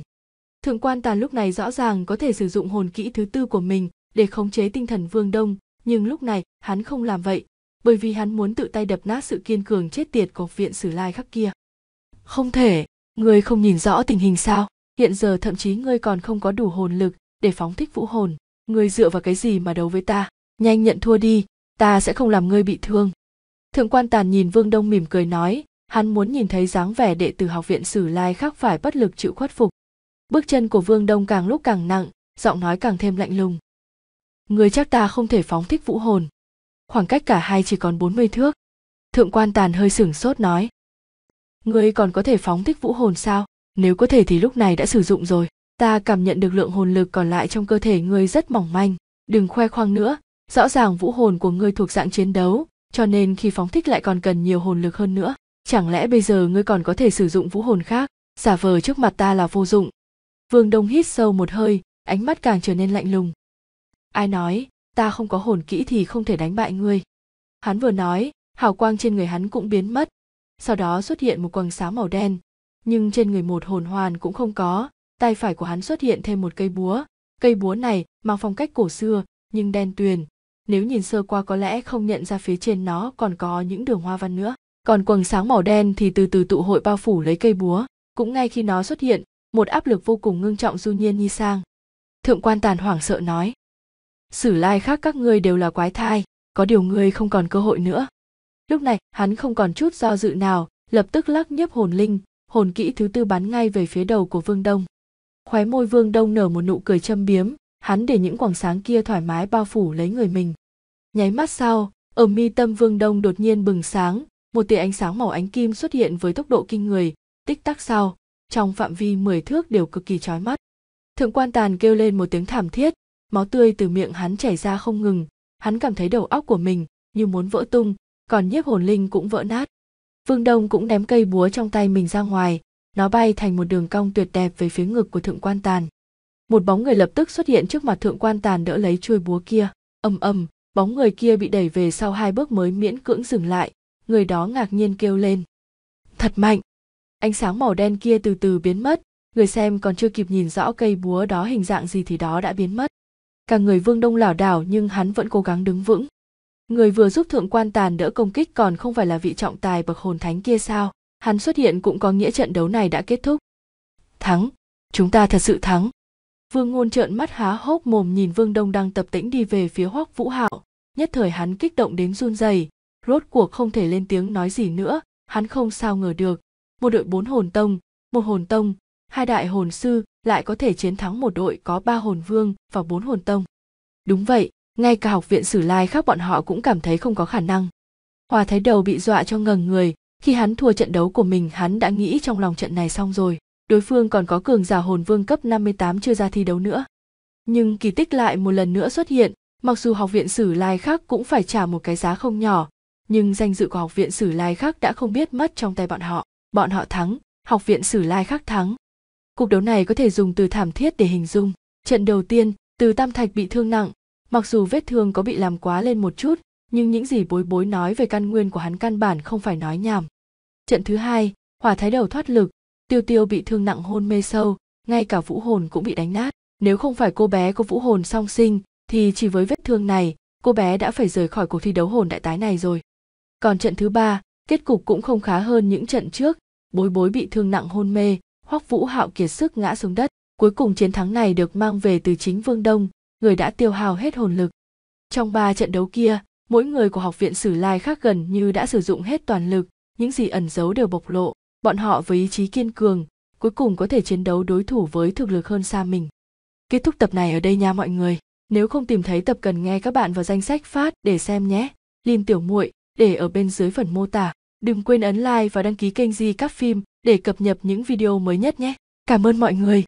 Thượng Quan Tàn lúc này rõ ràng có thể sử dụng hồn kỹ thứ tư của mình để khống chế tinh thần Vương Đông, nhưng lúc này hắn không làm vậy, bởi vì hắn muốn tự tay đập nát sự kiên cường chết tiệt của học viện Sử Lai Khác kia. Không thể, ngươi không nhìn rõ tình hình sao? Hiện giờ thậm chí ngươi còn không có đủ hồn lực để phóng thích vũ hồn, ngươi dựa vào cái gì mà đấu với ta? Nhanh nhận thua đi, ta sẽ không làm ngươi bị thương. Thượng Quan Tàn nhìn Vương Đông mỉm cười nói. Hắn muốn nhìn thấy dáng vẻ đệ tử học viện Sử Lai Khác phải bất lực chịu khuất phục. Bước chân của Vương Đông càng lúc càng nặng, giọng nói càng thêm lạnh lùng. Người chắc ta không thể phóng thích vũ hồn. Khoảng cách cả hai chỉ còn bốn mươi thước. Thượng Quan Tàn hơi sửng sốt nói. Người còn có thể phóng thích vũ hồn sao? Nếu có thể thì lúc này đã sử dụng rồi. Ta cảm nhận được lượng hồn lực còn lại trong cơ thể người rất mỏng manh. Đừng khoe khoang nữa. Rõ ràng vũ hồn của người thuộc dạng chiến đấu, cho nên khi phóng thích lại còn cần nhiều hồn lực hơn nữa. Chẳng lẽ bây giờ ngươi còn có thể sử dụng vũ hồn khác, giả vờ trước mặt ta là vô dụng. Vương Đông hít sâu một hơi, ánh mắt càng trở nên lạnh lùng. Ai nói, ta không có hồn kỹ thì không thể đánh bại ngươi. Hắn vừa nói, hào quang trên người hắn cũng biến mất. Sau đó xuất hiện một quầng sáng màu đen, nhưng trên người một hồn hoàn cũng không có, tay phải của hắn xuất hiện thêm một cây búa, Cây búa này mang phong cách cổ xưa nhưng đen tuyền, nếu nhìn sơ qua có lẽ không nhận ra phía trên nó còn có những đường hoa văn nữa. Còn quầng sáng màu đen thì từ từ tụ hội bao phủ lấy cây búa, cũng ngay khi nó xuất hiện, một áp lực vô cùng ngưng trọng du nhiên nhi sang. Thượng quan Tàn hoảng sợ nói: Sử Lai Khác các ngươi đều là quái thai, có điều ngươi không còn cơ hội nữa. Lúc này hắn không còn chút do dự nào, lập tức lắc nhấp hồn linh, hồn kỹ thứ tư bắn ngay về phía đầu của Vương Đông. Khóe môi Vương Đông nở một nụ cười châm biếm, hắn để những quầng sáng kia thoải mái bao phủ lấy người mình. Nháy mắt sau, ở mi tâm Vương Đông đột nhiên bừng sáng, một tia ánh sáng màu ánh kim xuất hiện với tốc độ kinh người, tích tắc sau, trong phạm vi mười thước đều cực kỳ chói mắt. Thượng quan Tàn kêu lên một tiếng thảm thiết, máu tươi từ miệng hắn chảy ra không ngừng, hắn cảm thấy đầu óc của mình như muốn vỡ tung, còn nhiếp hồn linh cũng vỡ nát. Vương Đông cũng ném cây búa trong tay mình ra ngoài, nó bay thành một đường cong tuyệt đẹp về phía ngực của Thượng quan Tàn. Một bóng người lập tức xuất hiện trước mặt Thượng quan Tàn đỡ lấy chuôi búa kia, ầm ầm, bóng người kia bị đẩy về sau hai bước mới miễn cưỡng dừng lại, người đó ngạc nhiên kêu lên: Thật mạnh! Ánh sáng màu đen kia từ từ biến mất, người xem còn chưa kịp nhìn rõ cây búa đó hình dạng gì thì đó đã biến mất. Cả người Vương Đông lảo đảo nhưng hắn vẫn cố gắng đứng vững. Người vừa giúp Thượng quan Tàn đỡ công kích còn không phải là vị trọng tài bậc hồn thánh kia sao? Hắn xuất hiện cũng có nghĩa trận đấu này đã kết thúc. Thắng, chúng ta thật sự thắng. Vương Ngôn trợn mắt há hốc mồm nhìn Vương Đông đang tập tĩnh đi về phía Hoắc Vũ Hạo, nhất thời hắn kích động đến run rẩy, rốt cuộc không thể lên tiếng nói gì nữa, hắn không sao ngờ được, một đội bốn hồn tông, một hồn tông, hai đại hồn sư lại có thể chiến thắng một đội có ba hồn vương và bốn hồn tông. Đúng vậy, ngay cả học viện Sử Lai Khác bọn họ cũng cảm thấy không có khả năng. Hòa Thái Đầu bị dọa cho ngẩn người, khi hắn thua trận đấu của mình hắn đã nghĩ trong lòng trận này xong rồi, đối phương còn có cường giả hồn vương cấp năm mươi tám chưa ra thi đấu nữa. Nhưng kỳ tích lại một lần nữa xuất hiện, mặc dù học viện Sử Lai Khác cũng phải trả một cái giá không nhỏ, nhưng danh dự của học viện Sử Lai Khác đã không biết mất trong tay bọn họ, bọn họ thắng, học viện Sử Lai Khác thắng. Cuộc đấu này có thể dùng từ thảm thiết để hình dung. Trận đầu tiên, Từ Tam Thạch bị thương nặng, mặc dù vết thương có bị làm quá lên một chút, nhưng những gì Bối Bối nói về căn nguyên của hắn căn bản không phải nói nhảm. Trận thứ hai, Hỏa Thái Đầu thoát lực, Tiêu Tiêu bị thương nặng hôn mê sâu, ngay cả vũ hồn cũng bị đánh nát. Nếu không phải cô bé có vũ hồn song sinh, thì chỉ với vết thương này, cô bé đã phải rời khỏi cuộc thi đấu hồn đại tái này rồi. Còn trận thứ ba, kết cục cũng không khá hơn những trận trước, Bối Bối bị thương nặng hôn mê, Hoắc Vũ Hạo kiệt sức ngã xuống đất. Cuối cùng chiến thắng này được mang về từ chính Vương Đông, người đã tiêu hao hết hồn lực. Trong ba trận đấu kia, mỗi người của học viện Sử Lai Khác gần như đã sử dụng hết toàn lực, những gì ẩn giấu đều bộc lộ, bọn họ với ý chí kiên cường, cuối cùng có thể chiến đấu đối thủ với thực lực hơn xa mình. Kết thúc tập này ở đây nha mọi người, nếu không tìm thấy tập cần nghe các bạn vào danh sách phát để xem nhé. Link tiểu muội để ở bên dưới phần mô tả. Đừng quên ấn like và đăng ký kênh Recap Phim để cập nhật những video mới nhất nhé. Cảm ơn mọi người.